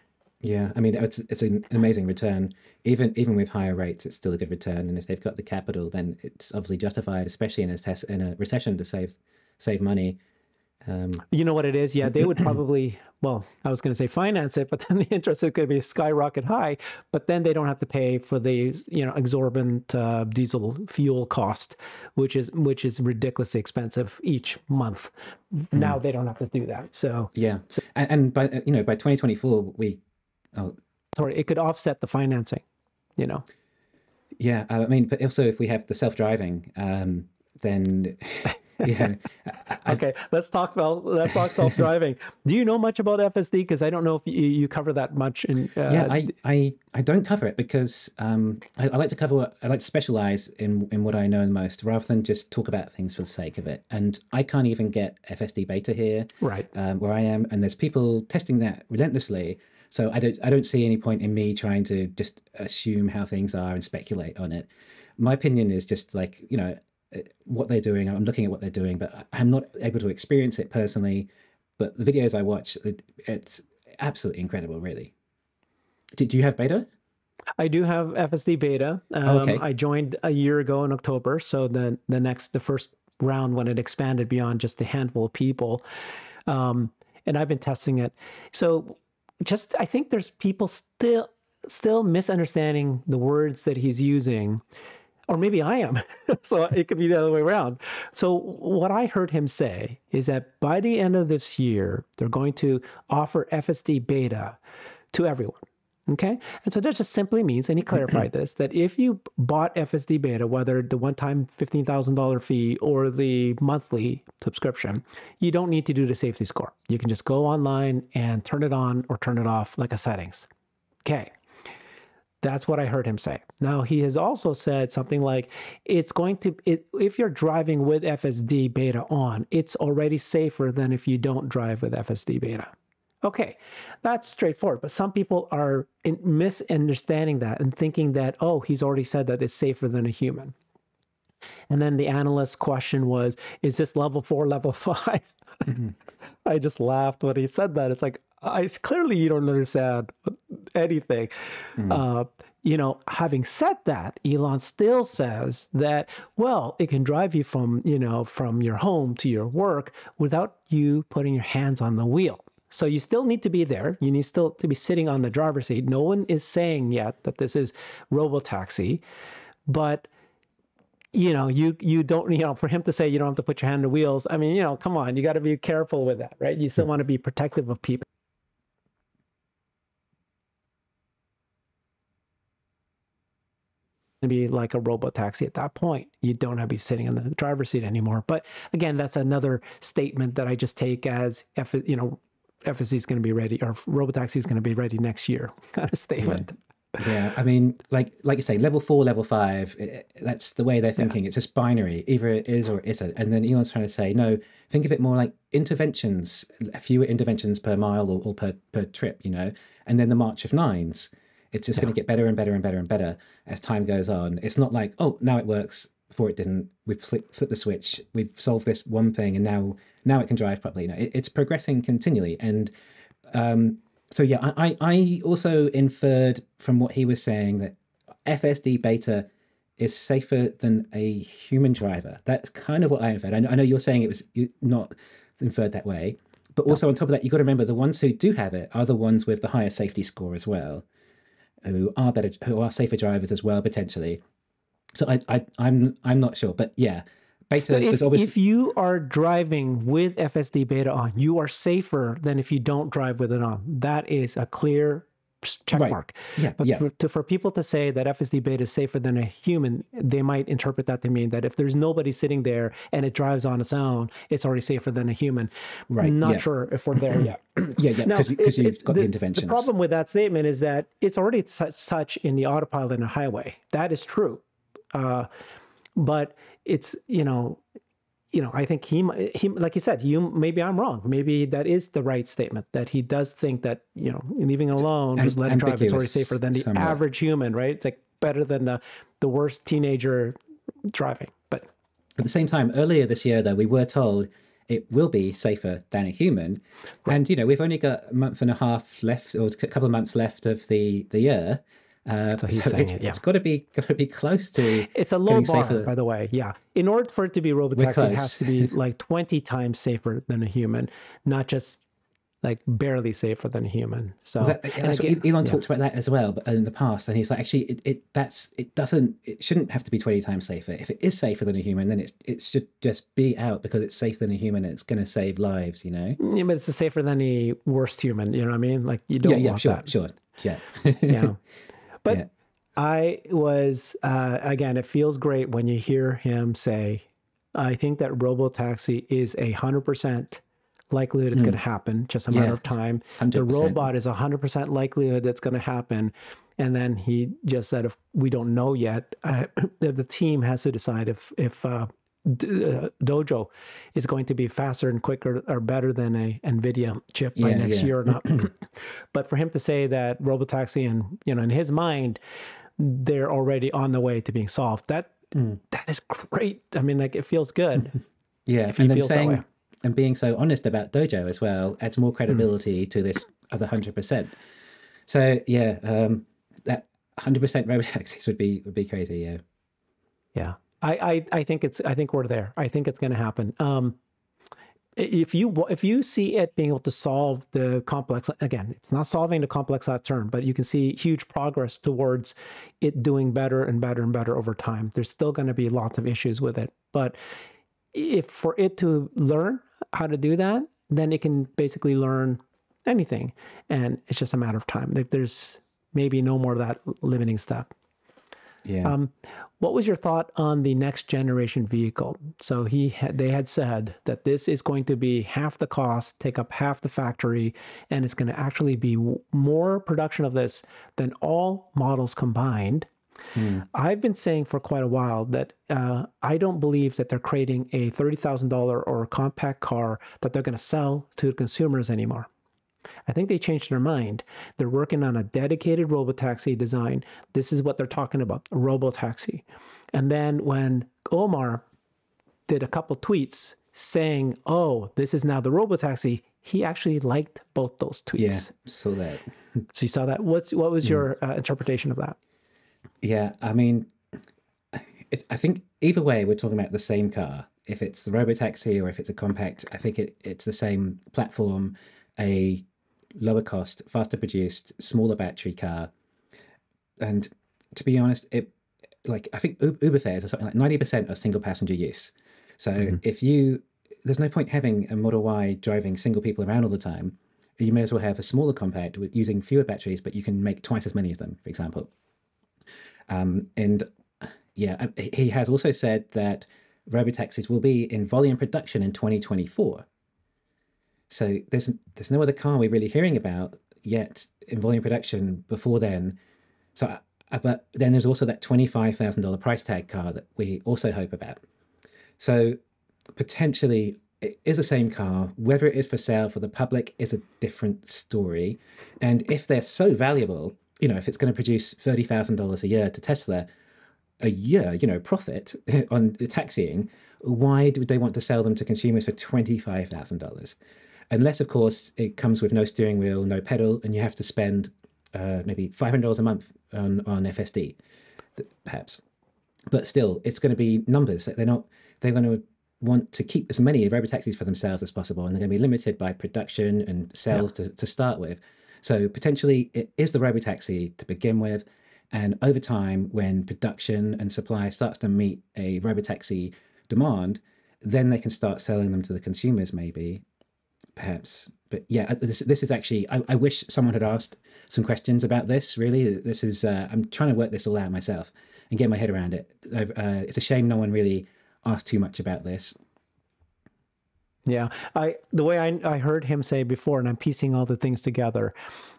Yeah, I mean, it's it's an amazing return. Even even with higher rates, it's still a good return. And if they've got the capital, then it's obviously justified, especially in a test, in a recession, to save save money. Um, you know what it is? Yeah, they would probably, well, I was going to say finance it, but then the interest is going to be skyrocket high. But then they don't have to pay for the, you know, exorbitant uh, diesel fuel cost, which is which is ridiculously expensive each month. Mm. Now they don't have to do that. So yeah, so, and, and by you know by twenty twenty-four we. Oh, sorry. It could offset the financing, you know. Yeah, I mean, but also if we have the self-driving, um, then yeah. Okay, let's talk about let's talk self-driving. Do you know much about F S D? Because I don't know if you, you cover that much. In uh, yeah, I, I I don't cover it because um, I, I like to cover what I like to specialize in in what I know most, rather than just talk about things for the sake of it. And I can't even get F S D beta here, right? Um, where I am, and there's people testing that relentlessly. So I don't, I don't see any point in me trying to just assume how things are and speculate on it. My opinion is just like, you know, what they're doing. I'm looking at what they're doing, but I'm not able to experience it personally. But the videos I watch, it, it's absolutely incredible, really. Do, do you have beta? I do have F S D beta. Um, okay. I joined a year ago in October. So the, the next, the first round when it expanded beyond just a handful of people. Um, and I've been testing it. So... Just, I think there's people still still misunderstanding the words that he's using, or maybe I am. So it could be the other way around. So what I heard him say is that by the end of this year, they're going to offer F S D beta to everyone. Okay. And so that just simply means, and he clarified this, that if you bought F S D beta, whether the one-time fifteen thousand dollar fee or the monthly subscription, you don't need to do the safety score. You can just go online and turn it on or turn it off like a settings. Okay. That's what I heard him say. Now, he has also said something like, it's going to, it, if you're driving with F S D beta on, it's already safer than if you don't drive with F S D beta. Okay, that's straightforward. But some people are in, misunderstanding that and thinking that, oh, he's already said that it's safer than a human. And then the analyst's question was, is this level four, level five? Mm-hmm. I just laughed when he said that. It's like, I, clearly you don't understand anything. Mm-hmm. uh, you know, having said that, Elon still says that, well, it can drive you from, you know, from your home to your work without you putting your hands on the wheel. So you still need to be there. You need still to be sitting on the driver's seat. No one is saying yet that this is robotaxi, but you know, you, you don't, you know, for him to say you don't have to put your hand on the wheels, I mean, you know, come on, you got to be careful with that, right? You still want to be protective of people. To be like a robot taxi at that point. You don't have to be sitting in the driver's seat anymore. But again, that's another statement that I just take as, F, you know, F S D is going to be ready, or robotaxi is going to be ready next year kind of statement. Yeah. Yeah, I mean, like like you say, level four, level five, it, that's the way they're thinking. Yeah. It's just binary. Either it is or it isn't. And then Elon's trying to say, no, think of it more like interventions, fewer interventions per mile or, or per, per trip, you know, and then the march of nines. It's just yeah. going to get better and better and better and better as time goes on. It's not like, oh, now it works, before it didn't. We've flipped, flipped the switch. We've solved this one thing, and now now it can drive properly. You know, it, it's progressing continually. And um So yeah, I, I also inferred from what he was saying that F S D beta is safer than a human driver. That's kind of what I inferred. I know, I know you're saying it was not inferred that way, but also on top of that, you've got to remember the ones who do have it are the ones with the higher safety score as well, who are better, who are safer drivers as well potentially. So I, I I'm I'm not sure, but yeah. Beta if, is obviously... if you are driving with F S D beta on, you are safer than if you don't drive with it on. That is a clear check right. mark. Yeah, but yeah. For, to, for people to say that F S D beta is safer than a human, they might interpret that to mean that if there's nobody sitting there and it drives on its own, it's already safer than a human. Right. I'm not yeah. sure if we're there yet. yeah, yeah, because you've got the, the interventions. The problem with that statement is that it's already such, such in the autopilot and the highway. That is true. Uh, but... It's, you know, you know, I think he, he, like you said, you, maybe I'm wrong. Maybe that is the right statement, that he does think that, you know, leaving it alone, just let him drive, it's already safer than the somewhat. average human, right? It's like better than the, the worst teenager driving. But at the same time, earlier this year, though, we were told it will be safer than a human. Right. And, you know, we've only got a month and a half left, or a couple of months left of the, the year. Uh, so so it's, it, yeah. it's got to be got to be close to. It's a low bar, safer. by the way. Yeah, in order for it to be robotaxi, it has to be like twenty times safer than a human, not just like barely safer than a human. So well, that, that's again, what Elon yeah. talked about that as well, but in the past, and he's like, actually, it, it that's it doesn't it shouldn't have to be twenty times safer. If it is safer than a human, then it it should just be out because it's safer than a human. And it's going to save lives, you know. Yeah, but it's safer than the worst human. You know what I mean? Like you don't yeah, yeah, want sure, that. Sure, yeah, yeah. But yeah. I was, uh, again, it feels great when you hear him say, I think that robotaxi is a one hundred percent likelihood it's mm. going to happen, just a matter yeah. of time. one hundred percent. The robot is one hundred percent likelihood that's going to happen. And then he just said, if we don't know yet, uh, the, the team has to decide if, if uh, D uh, Dojo is going to be faster and quicker or better than a NVIDIA chip yeah, by next yeah. year or not. But for him to say that robotaxi, and you know, in his mind, they're already on the way to being solved. That mm. that is great. I mean, like it feels good. yeah, if and then saying and being so honest about Dojo as well adds more credibility mm. to this other hundred percent. So yeah, um, that hundred percent robotaxis would be would be crazy. Yeah, yeah. I, I, I think it's, I think we're there. I think it's going to happen. Um, if you, if you see it being able to solve the complex, again, it's not solving the complex that term, but you can see huge progress towards it doing better and better and better over time. There's still going to be lots of issues with it, but if for it to learn how to do that, then it can basically learn anything. And it's just a matter of time. There's maybe no more of that limiting step. Yeah. Um, What was your thought on the next generation vehicle? So he had, they had said that this is going to be half the cost, take up half the factory, and it's going to actually be more production of this than all models combined. Hmm. I've been saying for quite a while that uh, I don't believe that they're creating a thirty thousand dollar or a compact car that they're going to sell to consumers anymore. I think they changed their mind. They're working on a dedicated robotaxi design. This is what they're talking about, a robotaxi. And then when Omar did a couple tweets saying, oh, this is now the robotaxi, he actually liked both those tweets. Yeah, saw that. So you saw that. What's, what was your uh, interpretation of that? Yeah, I mean, it, I think either way, we're talking about the same car. If it's the robotaxi or if it's a compact, I think it, it's the same platform, a lower cost, faster produced, smaller battery car. And to be honest, it like I think Uber fares are something like ninety percent are single passenger use. So mm-hmm. if you, there's no point having a Model Y driving single people around all the time. You may as well have a smaller compact with using fewer batteries, but you can make twice as many of them, for example. Um, and yeah, he has also said that robotaxis will be in volume production in twenty twenty-four. So there's there's no other car we're really hearing about yet in volume production before then. So, but then there's also that twenty-five thousand dollar price tag car that we also hope about. So potentially it is the same car. Whether it is for sale for the public is a different story. And if they're so valuable, you know, if it's going to produce thirty thousand dollars a year to Tesla a year, you know, profit on taxiing, why do they want to sell them to consumers for twenty-five thousand dollars? Unless, of course, it comes with no steering wheel, no pedal, and you have to spend uh, maybe five hundred dollars a month on, on F S D, perhaps. But still, it's going to be numbers. They're not. They're going to want to keep as many robotaxis for themselves as possible, and they're going to be limited by production and sales yeah. to, to start with. So potentially, it is the robotaxi to begin with, and over time, when production and supply starts to meet a robotaxi demand, then they can start selling them to the consumers, maybe. Perhaps, but yeah, this, this is actually, I, I wish someone had asked some questions about this, really. This is, uh, I'm trying to work this all out myself and get my head around it. Uh, it's a shame no one really asked too much about this. Yeah, I the way I, I heard him say before, and I'm piecing all the things together,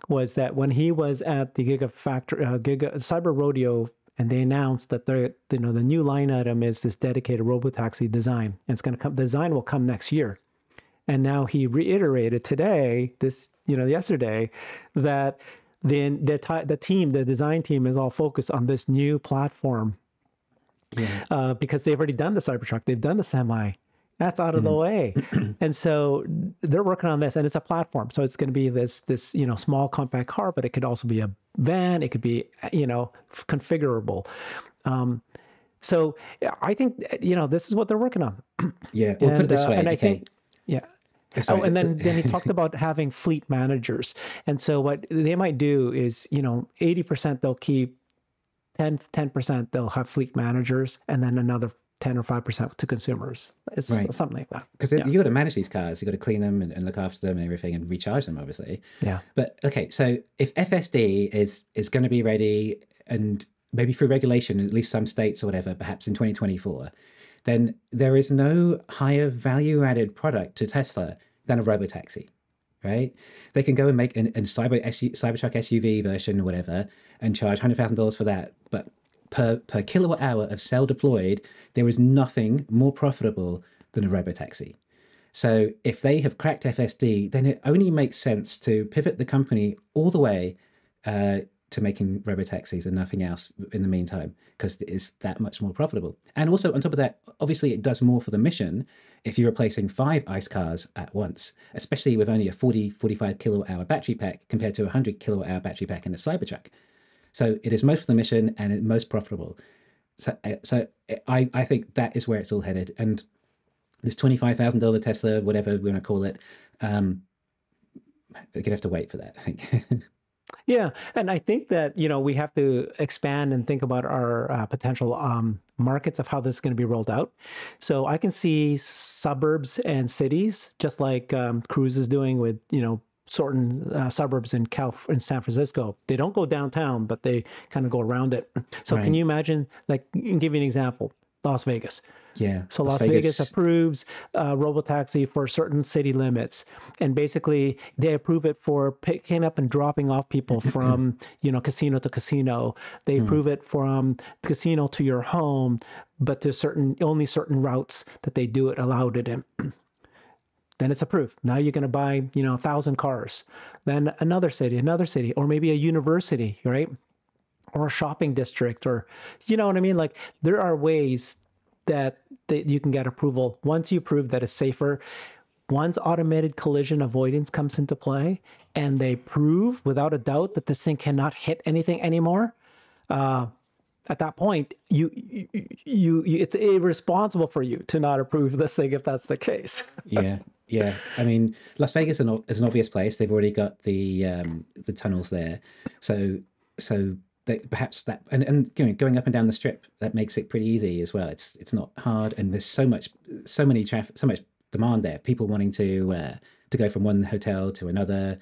was that when he was at the Giga, Factor, uh, Giga Cyber Rodeo, and they announced that they're, you know, the new line item is this dedicated robotaxi design. And it's going to come, the design will come next year. And now he reiterated today, this, you know, yesterday, that the, the, the team, the design team is all focused on this new platform. Yeah. Uh, because they've already done the Cybertruck, they've done the Semi. That's out of mm-hmm. the way. And so they're working on this, and it's a platform. So it's going to be this, this, you know, small compact car, but it could also be a van. It could be, you know, configurable. Um, so I think, you know, this is what they're working on. Yeah. We'll and, put it this way. Uh, and I okay. think, yeah. Sorry. Oh, and then, then he talked about having fleet managers. And so what they might do is, you know, eighty percent they'll keep, ten percent they'll have fleet managers, and then another ten or five percent to consumers. It's right. something like that. Because yeah. you got to manage these cars. You got to clean them and, and look after them and everything and recharge them, obviously. Yeah. But okay, so if F S D is, is going to be ready, and maybe through regulation, at least some states or whatever, perhaps in twenty twenty-four, then there is no higher value-added product to Tesla than a robotaxi, right? They can go and make an, an cyber S U, Cybertruck S U V version or whatever and charge one hundred thousand dollars for that. But per, per kilowatt hour of cell deployed, there is nothing more profitable than a robotaxi. So if they have cracked F S D, then it only makes sense to pivot the company all the way uh, to making robotaxis and nothing else in the meantime, because it is that much more profitable. And also on top of that, obviously it does more for the mission if you're replacing five ICE cars at once, especially with only a forty, forty-five kilowatt hour battery pack compared to a one hundred kilowatt hour battery pack in a Cybertruck. So it is most for the mission and it's most profitable. So, so I, I think that is where it's all headed. And this twenty-five thousand dollar Tesla, whatever we want to call it, um, you're gonna have to wait for that, I think. Yeah. And I think that, you know, we have to expand and think about our uh, potential um, markets of how this is going to be rolled out. So I can see suburbs and cities, just like um, Cruise is doing with, you know, certain uh, suburbs in Calif in San Francisco. They don't go downtown, but they kind of go around it. So right. Can you imagine, like, give you an example, Las Vegas. Yeah. So Las, Las Vegas. Vegas approves uh, robotaxi for certain city limits. And basically they approve it for picking up and dropping off people from, you know, casino to casino. They approve mm. it from casino to your home, but there's certain, only certain routes that they do it, allowed it in. Then it's approved. Now you're going to buy, you know, a thousand cars. Then another city, another city, or maybe a university, right? Or a shopping district, or, you know what I mean? Like, there are ways that, that you can get approval once you prove that it's safer. Once automated collision avoidance comes into play and they prove without a doubt that this thing cannot hit anything anymore, uh, at that point, you, you, you, you, it's irresponsible for you to not approve this thing if that's the case. Yeah. Yeah, I mean, Las Vegas is an, is an obvious place. They've already got the um, the tunnels there, so so they, perhaps that and and you know, going up and down the strip, that makes it pretty easy as well. It's it's not hard, and there's so much so many traffic, so much demand there. People wanting to uh, to go from one hotel to another.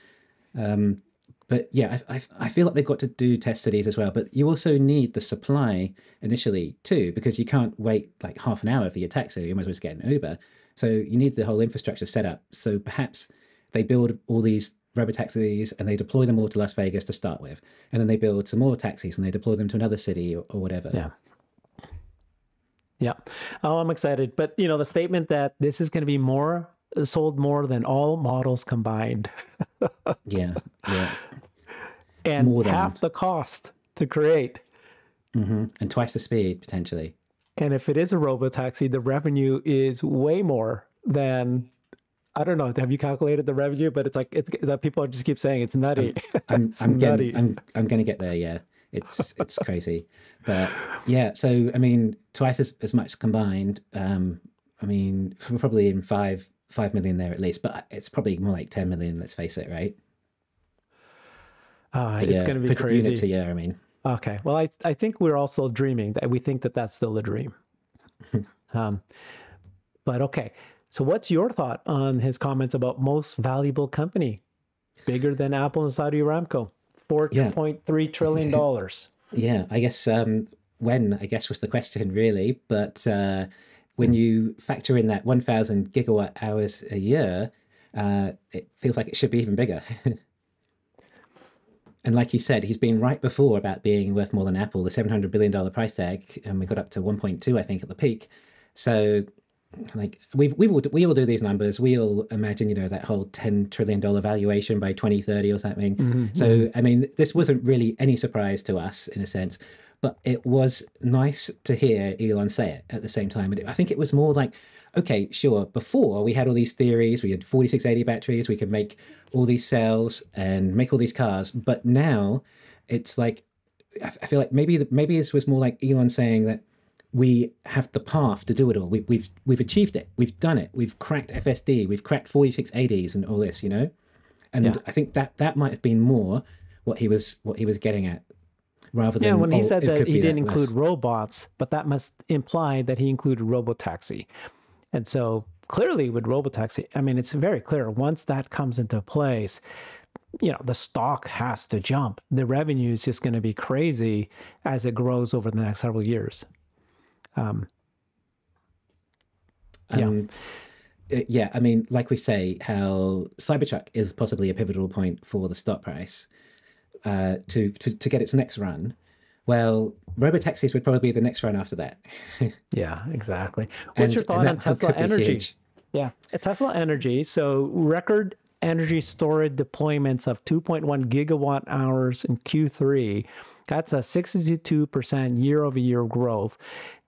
Um, but yeah, I, I I feel like they've got to do test cities as well. But you also need the supply initially too, because you can't wait like half an hour for your taxi. You might as well just get an Uber. So you need the whole infrastructure set up. So perhaps they build all these robotaxis and they deploy them all to Las Vegas to start with. And then they build some more taxis and they deploy them to another city or, or whatever. Yeah. Yeah. Oh, I'm excited. But, you know, the statement that this is going to be more sold more than all models combined. Yeah. Yeah. And more than half the cost to create. Mm-hmm. And twice the speed, potentially. And if it is a robotaxi, the revenue is way more than, I don't know, have you calculated the revenue? But it's like, it's, it's like people just keep saying it's nutty. I'm, it's I'm nutty. Getting, I'm, I'm going to get there, yeah. It's it's crazy. But yeah, so, I mean, twice as, as much combined. Um, I mean, we're probably in five, five million there at least, but it's probably more like ten million, let's face it, right? Uh, it's yeah, going to be crazy. Units a year, I mean. Okay. Well, I, I think we're all still dreaming that we think that that's still a dream. um, but okay. So what's your thought on his comments about most valuable company, bigger than Apple and Saudi Aramco, four point three trillion dollars? Yeah. I guess um, when, I guess was the question really, but uh, when you factor in that one thousand gigawatt hours a year, uh, it feels like it should be even bigger. And like you said, he's been right before about being worth more than Apple, the seven hundred billion dollar price tag, and we got up to one point two, I think, at the peak. So, like, we we will we will do these numbers. We'll imagine, you know, that whole ten trillion dollar valuation by twenty thirty or something. Mm-hmm. So, I mean, this wasn't really any surprise to us in a sense, but it was nice to hear Elon say it at the same time. And I think it was more like, okay, sure, before we had all these theories, we had forty-six eighty batteries, we could make all these cells and make all these cars. But now it's like, I feel like maybe maybe this was more like Elon saying that we have the path to do it all. We, we've we've achieved it. We've done it. We've cracked F S D. We've cracked forty-six eighties and all this, you know? And yeah. I think that that might have been more what he was what he was getting at. Rather than, yeah, when he oh, said that he didn't that include robots, but that must imply that he included robotaxi. And so clearly with robotaxi, I mean, it's very clear once that comes into place, you know, the stock has to jump. The revenue is just going to be crazy as it grows over the next several years. Um, yeah. Um, yeah. I mean, like we say, how Cybertruck is possibly a pivotal point for the stock price uh, to, to, to get its next run. Well, robotaxis would probably be the next run after that. Yeah, exactly. What's and, your thought on Tesla Energy? Yeah, Tesla Energy. So record energy storage deployments of two point one gigawatt hours in Q three. That's a sixty-two percent year-over-year growth.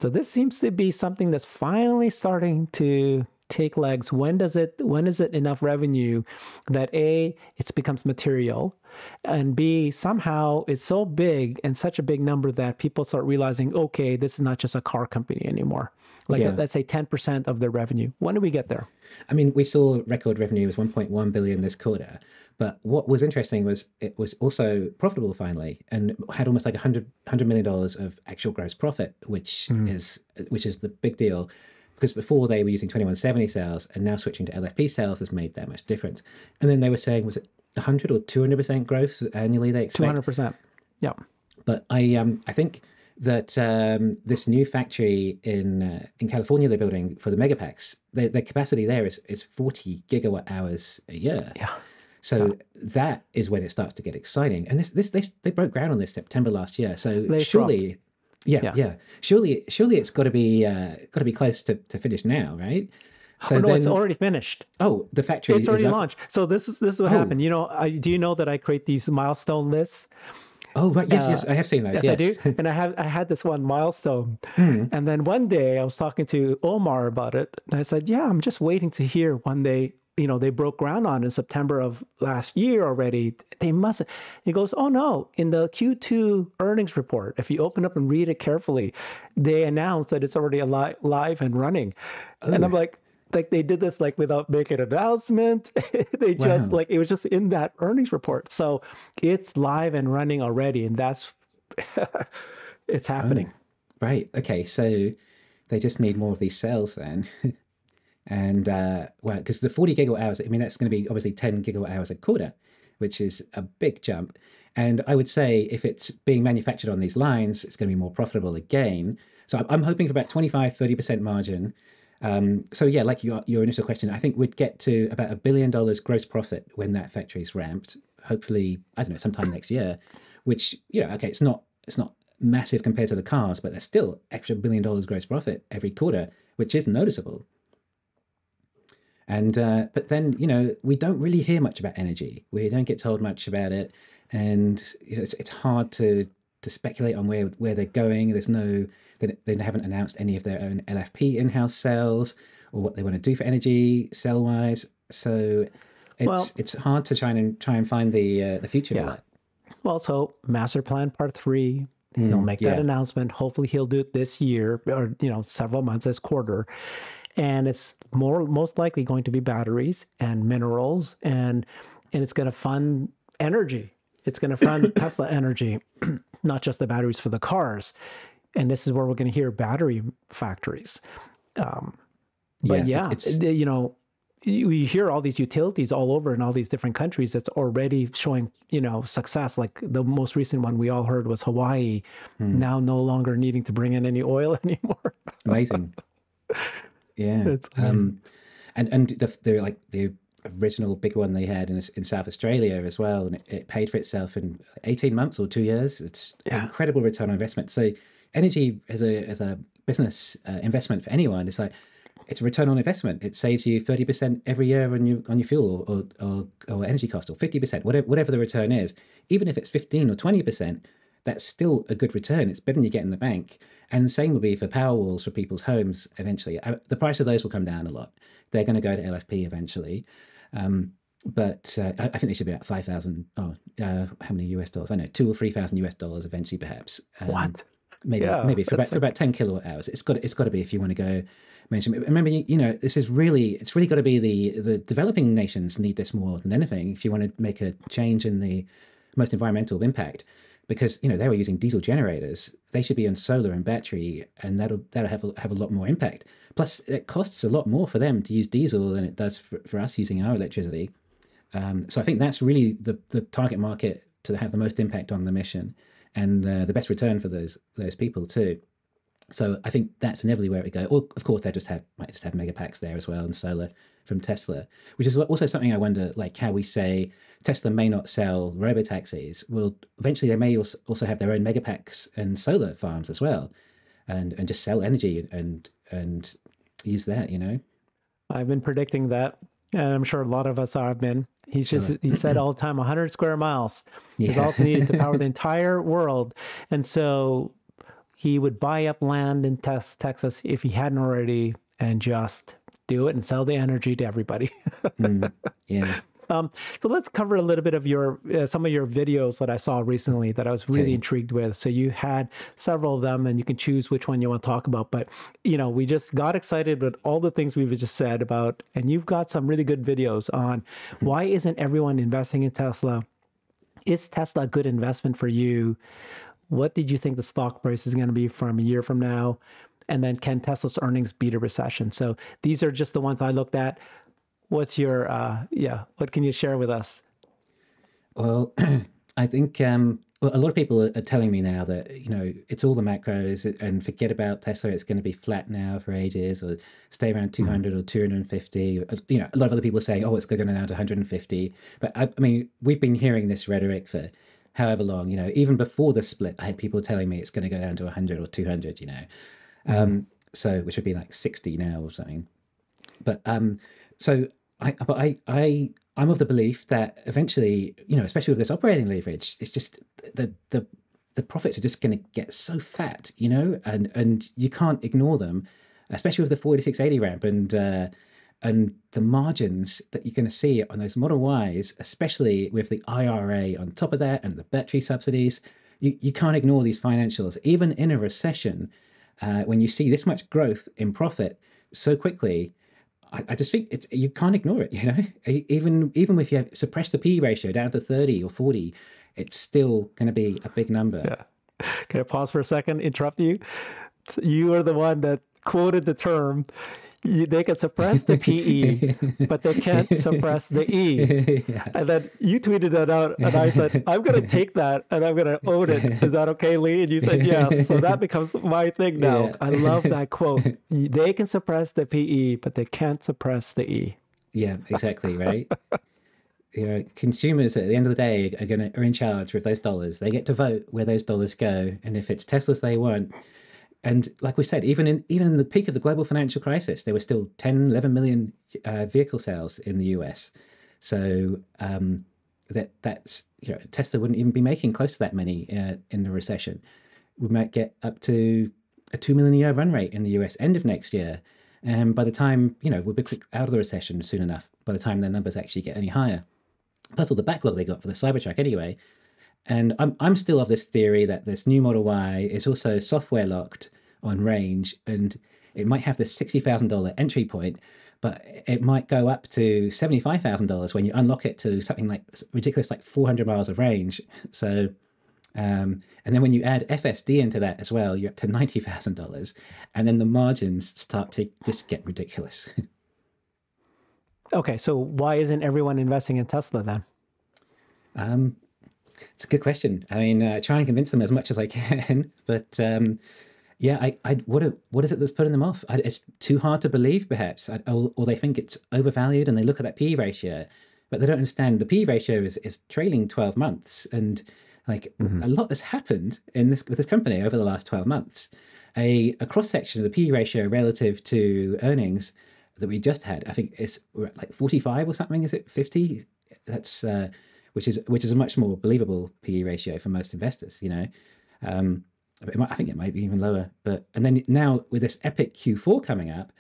So this seems to be something that's finally starting to take legs. When does it? When is it enough revenue that A, it becomes material, and B, somehow it's so big and such a big number that people start realizing, okay, this is not just a car company anymore. Like, yeah. Let's say ten percent of their revenue. When do we get there? I mean, we saw record revenue was one point one billion this quarter, but what was interesting was it was also profitable finally and had almost like one hundred million dollars of actual gross profit, which mm. is which is the big deal. Because before they were using twenty-one seventy cells and now switching to L F P cells has made that much difference. And then they were saying, was it one hundred or two hundred percent growth annually they expect. two hundred percent, yeah. But I um I think that um, this new factory in uh, in California they're building for the megapacks, their, their capacity there is, is forty gigawatt hours a year. Yeah. So yeah. that is when it starts to get exciting. And this this they they broke ground on this September last year. So Later surely, on. yeah, yeah, yeah, surely surely it's got to be uh, got to be close to, to finish now, right? So oh, no, then, it's already finished. Oh, the factory. It's already is launched. Up? So this is this is what oh. happened. You know, I, do you know that I create these milestone lists? Oh right, yes, uh, yes, I have seen those. Yes, yes. I do. And I have I had this one milestone, mm. and then one day I was talking to Omar about it, and I said, "Yeah, I'm just waiting to hear one day." You know, they broke ground on in September of last year already. They must. He goes, "Oh no! In the Q two earnings report, if you open up and read it carefully, they announced that it's already alive, live and running." Ooh. And I'm like. Like they did this like without making an announcement. they wow. just like it was just in that earnings report. So it's live and running already, and that's it's happening. Oh, right. Okay. So they just need more of these sales then. and uh well, because the forty gigawatt hours, I mean that's gonna be obviously ten gigawatt hours a quarter, which is a big jump. And I would say if it's being manufactured on these lines, it's gonna be more profitable again. So I'm hoping for about twenty-five, thirty percent margin. Um, so yeah, like your, your initial question, I think we'd get to about a billion dollars gross profit when that factory is ramped, hopefully, I don't know, sometime next year, which, you know, okay, it's not, it's not massive compared to the cars, but there's still extra billion dollars gross profit every quarter, which is noticeable. And, uh, but then, you know, we don't really hear much about energy. We don't get told much about it. And you know, it's, it's hard to, to speculate on where, where they're going. There's no... They haven't announced any of their own L F P in-house cells or what they want to do for energy cell-wise. So it's well, it's hard to try and try and find the uh, the future yeah. for that. Well, so master plan part three, mm, he'll make yeah. that announcement. Hopefully, he'll do it this year or you know several months this quarter. And it's more most likely going to be batteries and minerals, and and it's going to fund energy. It's going to fund Tesla energy, not just the batteries for the cars. And this is where we're going to hear battery factories. Um, but yeah, yeah it's... you know, you, you hear all these utilities all over in all these different countries that's already showing, you know, success. Like the most recent one we all heard was Hawaii, mm. now no longer needing to bring in any oil anymore. Amazing. Yeah. It's amazing. Um, and and the, the, like the original big one they had in, in South Australia as well, and it, it paid for itself in eighteen months or two years. It's yeah. an incredible return on investment. So energy as a as a business uh, investment for anyone, it's like it's a return on investment. It saves you thirty percent every year on your on your fuel or or, or energy cost, or fifty percent, whatever whatever the return is. Even if it's fifteen or twenty percent, that's still a good return. It's better than you get in the bank. And the same will be for power walls for people's homes. Eventually, the price of those will come down a lot. They're going to go to L F P eventually. Um, But uh, I think they should be at five thousand. Oh, uh, how many U S dollars? I know two or three thousand U S dollars eventually, perhaps. Um, what? Maybe yeah, maybe for about, like... for about ten kilowatt hours. It's got it's got to be if you want to go mention. Remember, you know, this is really it's really got to be the the developing nations need this more than anything. If you want to make a change in the most environmental impact, because you know they were using diesel generators, they should be on solar and battery, and that'll that'll have a, have a lot more impact. Plus, it costs a lot more for them to use diesel than it does for, for us using our electricity. Um, so I think that's really the the target market to have the most impact on the mission. And uh, the best return for those those people too, so I think that's inevitably where it would go. Or of course, they just have might just have mega packs there as well, and solar from Tesla, which is also something I wonder, like how we say Tesla may not sell robo taxis. Well, eventually they may also have their own mega packs and solar farms as well, and and just sell energy and and use that. You know, I've been predicting that, and I'm sure a lot of us have been. He's just, sure. he said all the time, one hundred square miles yeah. is all needed to power the entire world. And so he would buy up land in Texas if he hadn't already and just do it and sell the energy to everybody. mm, yeah. Um, so let's cover a little bit of your, uh, some of your videos that I saw recently that I was really okay. intrigued with. So you had several of them and you can choose which one you want to talk about, but you know, we just got excited with all the things we've just said about, and you've got some really good videos on why isn't everyone investing in Tesla? Is Tesla a good investment for you? What did you think the stock price is going to be from a year from now? And then can Tesla's earnings beat a recession? So these are just the ones I looked at. What's your, uh, yeah, what can you share with us? Well, I think um, well, a lot of people are telling me now that, you know, it's all the macros and forget about Tesla. It's going to be flat now for ages, or stay around two hundred mm. or two hundred fifty. You know, a lot of other people are saying, oh, it's going down to one hundred fifty. But I, I mean, we've been hearing this rhetoric for however long, you know, even before the split, I had people telling me it's going to go down to one hundred or two hundred, you know, mm. um, so which would be like sixty now or something. But um, so I, but I, I, I'm of the belief that eventually, you know, especially with this operating leverage, it's just the the the profits are just going to get so fat, you know, and and you can't ignore them, especially with the forty-six eighty ramp and uh, and the margins that you're going to see on those Model Ys, especially with the I R A on top of that and the battery subsidies. You you can't ignore these financials, even in a recession, uh, when you see this much growth in profit so quickly. I just think it's, you can't ignore it, you know, even even if you suppress the P E ratio down to thirty or forty, it's still going to be a big number. Yeah. Can I pause for a second, interrupt you? You are the one that quoted the term, you, they can suppress the P E, but they can't suppress the E. Yeah. And then you tweeted that out and I said, I'm going to take that and I'm going to own it. Is that okay, Lee? And you said, yes. So that becomes my thing now. Yeah. I love that quote. They can suppress the P E, but they can't suppress the E. Yeah, exactly. Right. You know, consumers at the end of the day are going to, are in charge with those dollars. They get to vote where those dollars go. And if it's Teslas they want, and like we said, even in even in the peak of the global financial crisis, there were still ten, eleven million uh, vehicle sales in the U S. So um, that that's, you know, Tesla wouldn't even be making close to that many uh, in the recession. We might get up to a two million a year run rate in the U S end of next year, and by the time, you know, we'll be out of the recession soon enough. By the time their numbers actually get any higher, plus all the backlog they got for the Cybertruck anyway. And I'm I'm still of this theory that this new Model Y is also software locked on range, and it might have this sixty thousand dollar entry point, but it might go up to seventy-five thousand dollars when you unlock it to something like ridiculous, like four hundred miles of range. So, um, and then when you add F S D into that as well, you're up to ninety thousand dollars, and then the margins start to just get ridiculous. Okay, so why isn't everyone investing in Tesla then? Um. It's a good question. I mean, uh, try and convince them as much as I can, but um, yeah, I, I, what, what is it that's putting them off? I, it's too hard to believe, perhaps, I, or, or they think it's overvalued, and they look at that P E ratio, but they don't understand the P E ratio is, is trailing twelve months, and like mm-hmm. a lot has happened in this with this company over the last twelve months. A, a cross section of the P E ratio relative to earnings that we just had, I think it's we're at like forty-five or something. Is it fifty? That's uh, Which is which is a much more believable P E ratio for most investors, you know. Um, it might, I think it might be even lower. But and then now with this epic Q four coming up,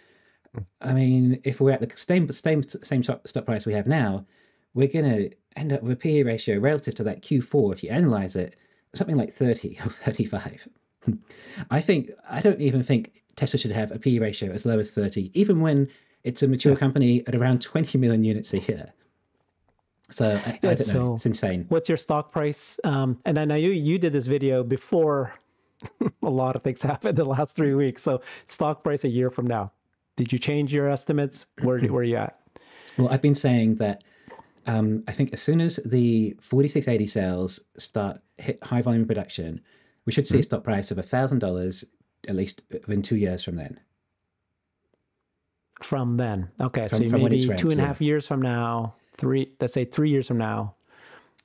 I mean, if we're at the same same same stock price we have now, we're gonna end up with a P E ratio relative to that Q four. If you analyze it, something like thirty or thirty-five. I think I don't even think Tesla should have a P E ratio as low as thirty, even when it's a mature yeah. company at around twenty million units a year. So I, I don't so, know. It's insane. What's your stock price? Um, and I know you, you did this video before a lot of things happened in the last three weeks. So stock price a year from now. Did you change your estimates? Where, where are you at? Well, I've been saying that um, I think as soon as the forty-six eighty sales start hit high volume production, we should see mm-hmm. a stock price of one thousand dollars at least within two years from then. From then. Okay. From, so from maybe ranked, two and a yeah. half years from now. Three, let's say three years from now,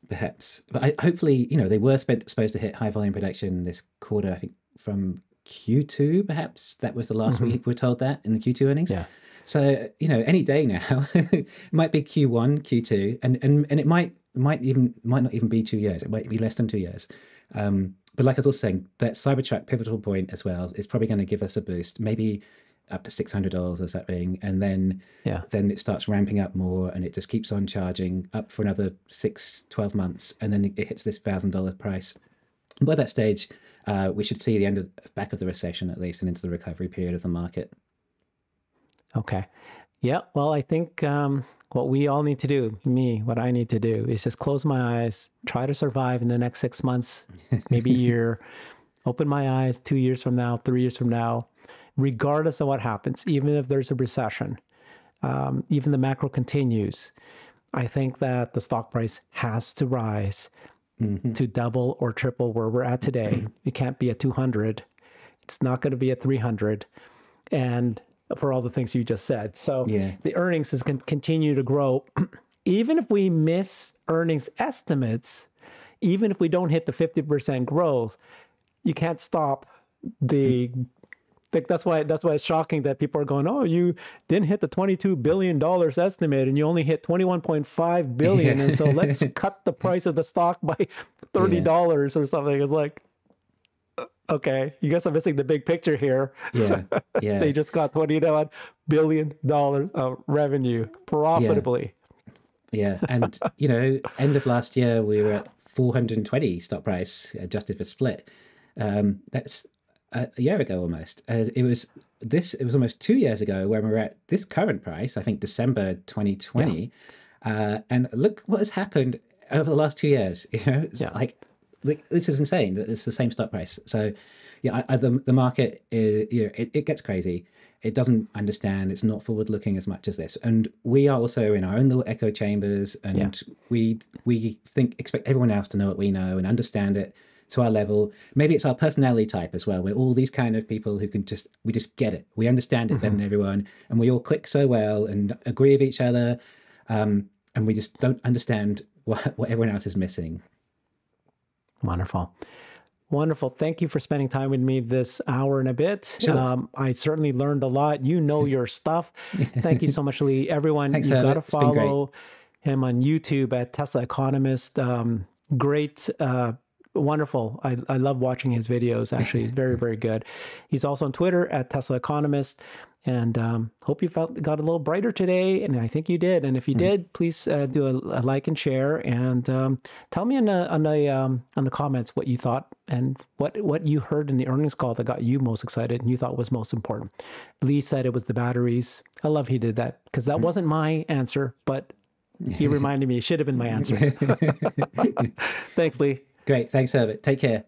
perhaps. But I, hopefully, you know, they were spent, supposed to hit high volume production this quarter. I think from Q two, perhaps that was the last mm-hmm. week we're told that in the Q two earnings. Yeah. So you know, any day now it might be Q one, Q two, and and and it might might even might not even be two years. It might be less than two years. Um, but like I was also saying, that Cybertruck pivotal point as well is probably going to give us a boost. Maybe up to six hundred dollars or something, and then yeah. then it starts ramping up more, and it just keeps on charging up for another six, twelve months, and then it hits this one thousand dollar price. By that stage, uh, we should see the end of back of the recession, at least, and into the recovery period of the market. Okay. Yeah, well, I think um, what we all need to do, me, what I need to do, is just close my eyes, try to survive in the next six months, maybe a year, open my eyes two years from now, three years from now, regardless of what happens, even if there's a recession, um, even the macro continues, I think that the stock price has to rise mm-hmm. to double or triple where we're at today. Mm-hmm. It can't be at two hundred. It's not going to be at three hundred. And for all the things you just said. So yeah. the earnings is going to continue to grow. Even if we miss earnings estimates, even if we don't hit the fifty percent growth, you can't stop the... That's why that's why it's shocking that people are going, oh, you didn't hit the twenty-two billion dollars estimate and you only hit twenty-one point five billion dollars. Yeah. And so let's cut the price of the stock by thirty dollars yeah. or something. It's like, okay, you guys are missing the big picture here. Yeah, yeah. They just got twenty-one billion dollars of revenue profitably. Yeah, yeah. And, you know, end of last year, we were at four hundred twenty stock price adjusted for split. Um, that's a year ago almost. Uh, it was this. It was almost two years ago when we were at this current price, I think December twenty twenty. Yeah. Uh, and look what has happened over the last two years. You know, it's yeah. like... Like, this is insane. It's the same stock price. So, yeah, I, I, the the market is, you know, it, it gets crazy. It doesn't understand. It's not forward looking as much as this. And we are also in our own little echo chambers, and yeah. we we think expect everyone else to know what we know and understand it to our level. Maybe it's our personality type as well. We're all these kind of people who can just we just get it. We understand it mm-hmm. better than everyone, and we all click so well and agree with each other, um, and we just don't understand what what everyone else is missing. Wonderful. Wonderful. Thank you for spending time with me this hour and a bit. Sure. Um, I certainly learned a lot. You know your stuff. Thank you so much, Lee. Everyone, Thanks, you've got to follow him on YouTube at Tesla Economist. Um, great. Uh, wonderful. I, I love watching his videos, actually. He's very, very good. He's also on Twitter at Tesla Economist. And um, hope you felt, got a little brighter today. And I think you did. And if you mm-hmm. did, please uh, do a, a like and share. And um, tell me in the, on the, um, on the comments what you thought and what, what you heard in the earnings call that got you most excited and you thought was most important. Lee said it was the batteries. I love he did that because that mm-hmm. wasn't my answer, but he reminded me it should have been my answer. Thanks, Lee. Great. Thanks, Herbert. Take care.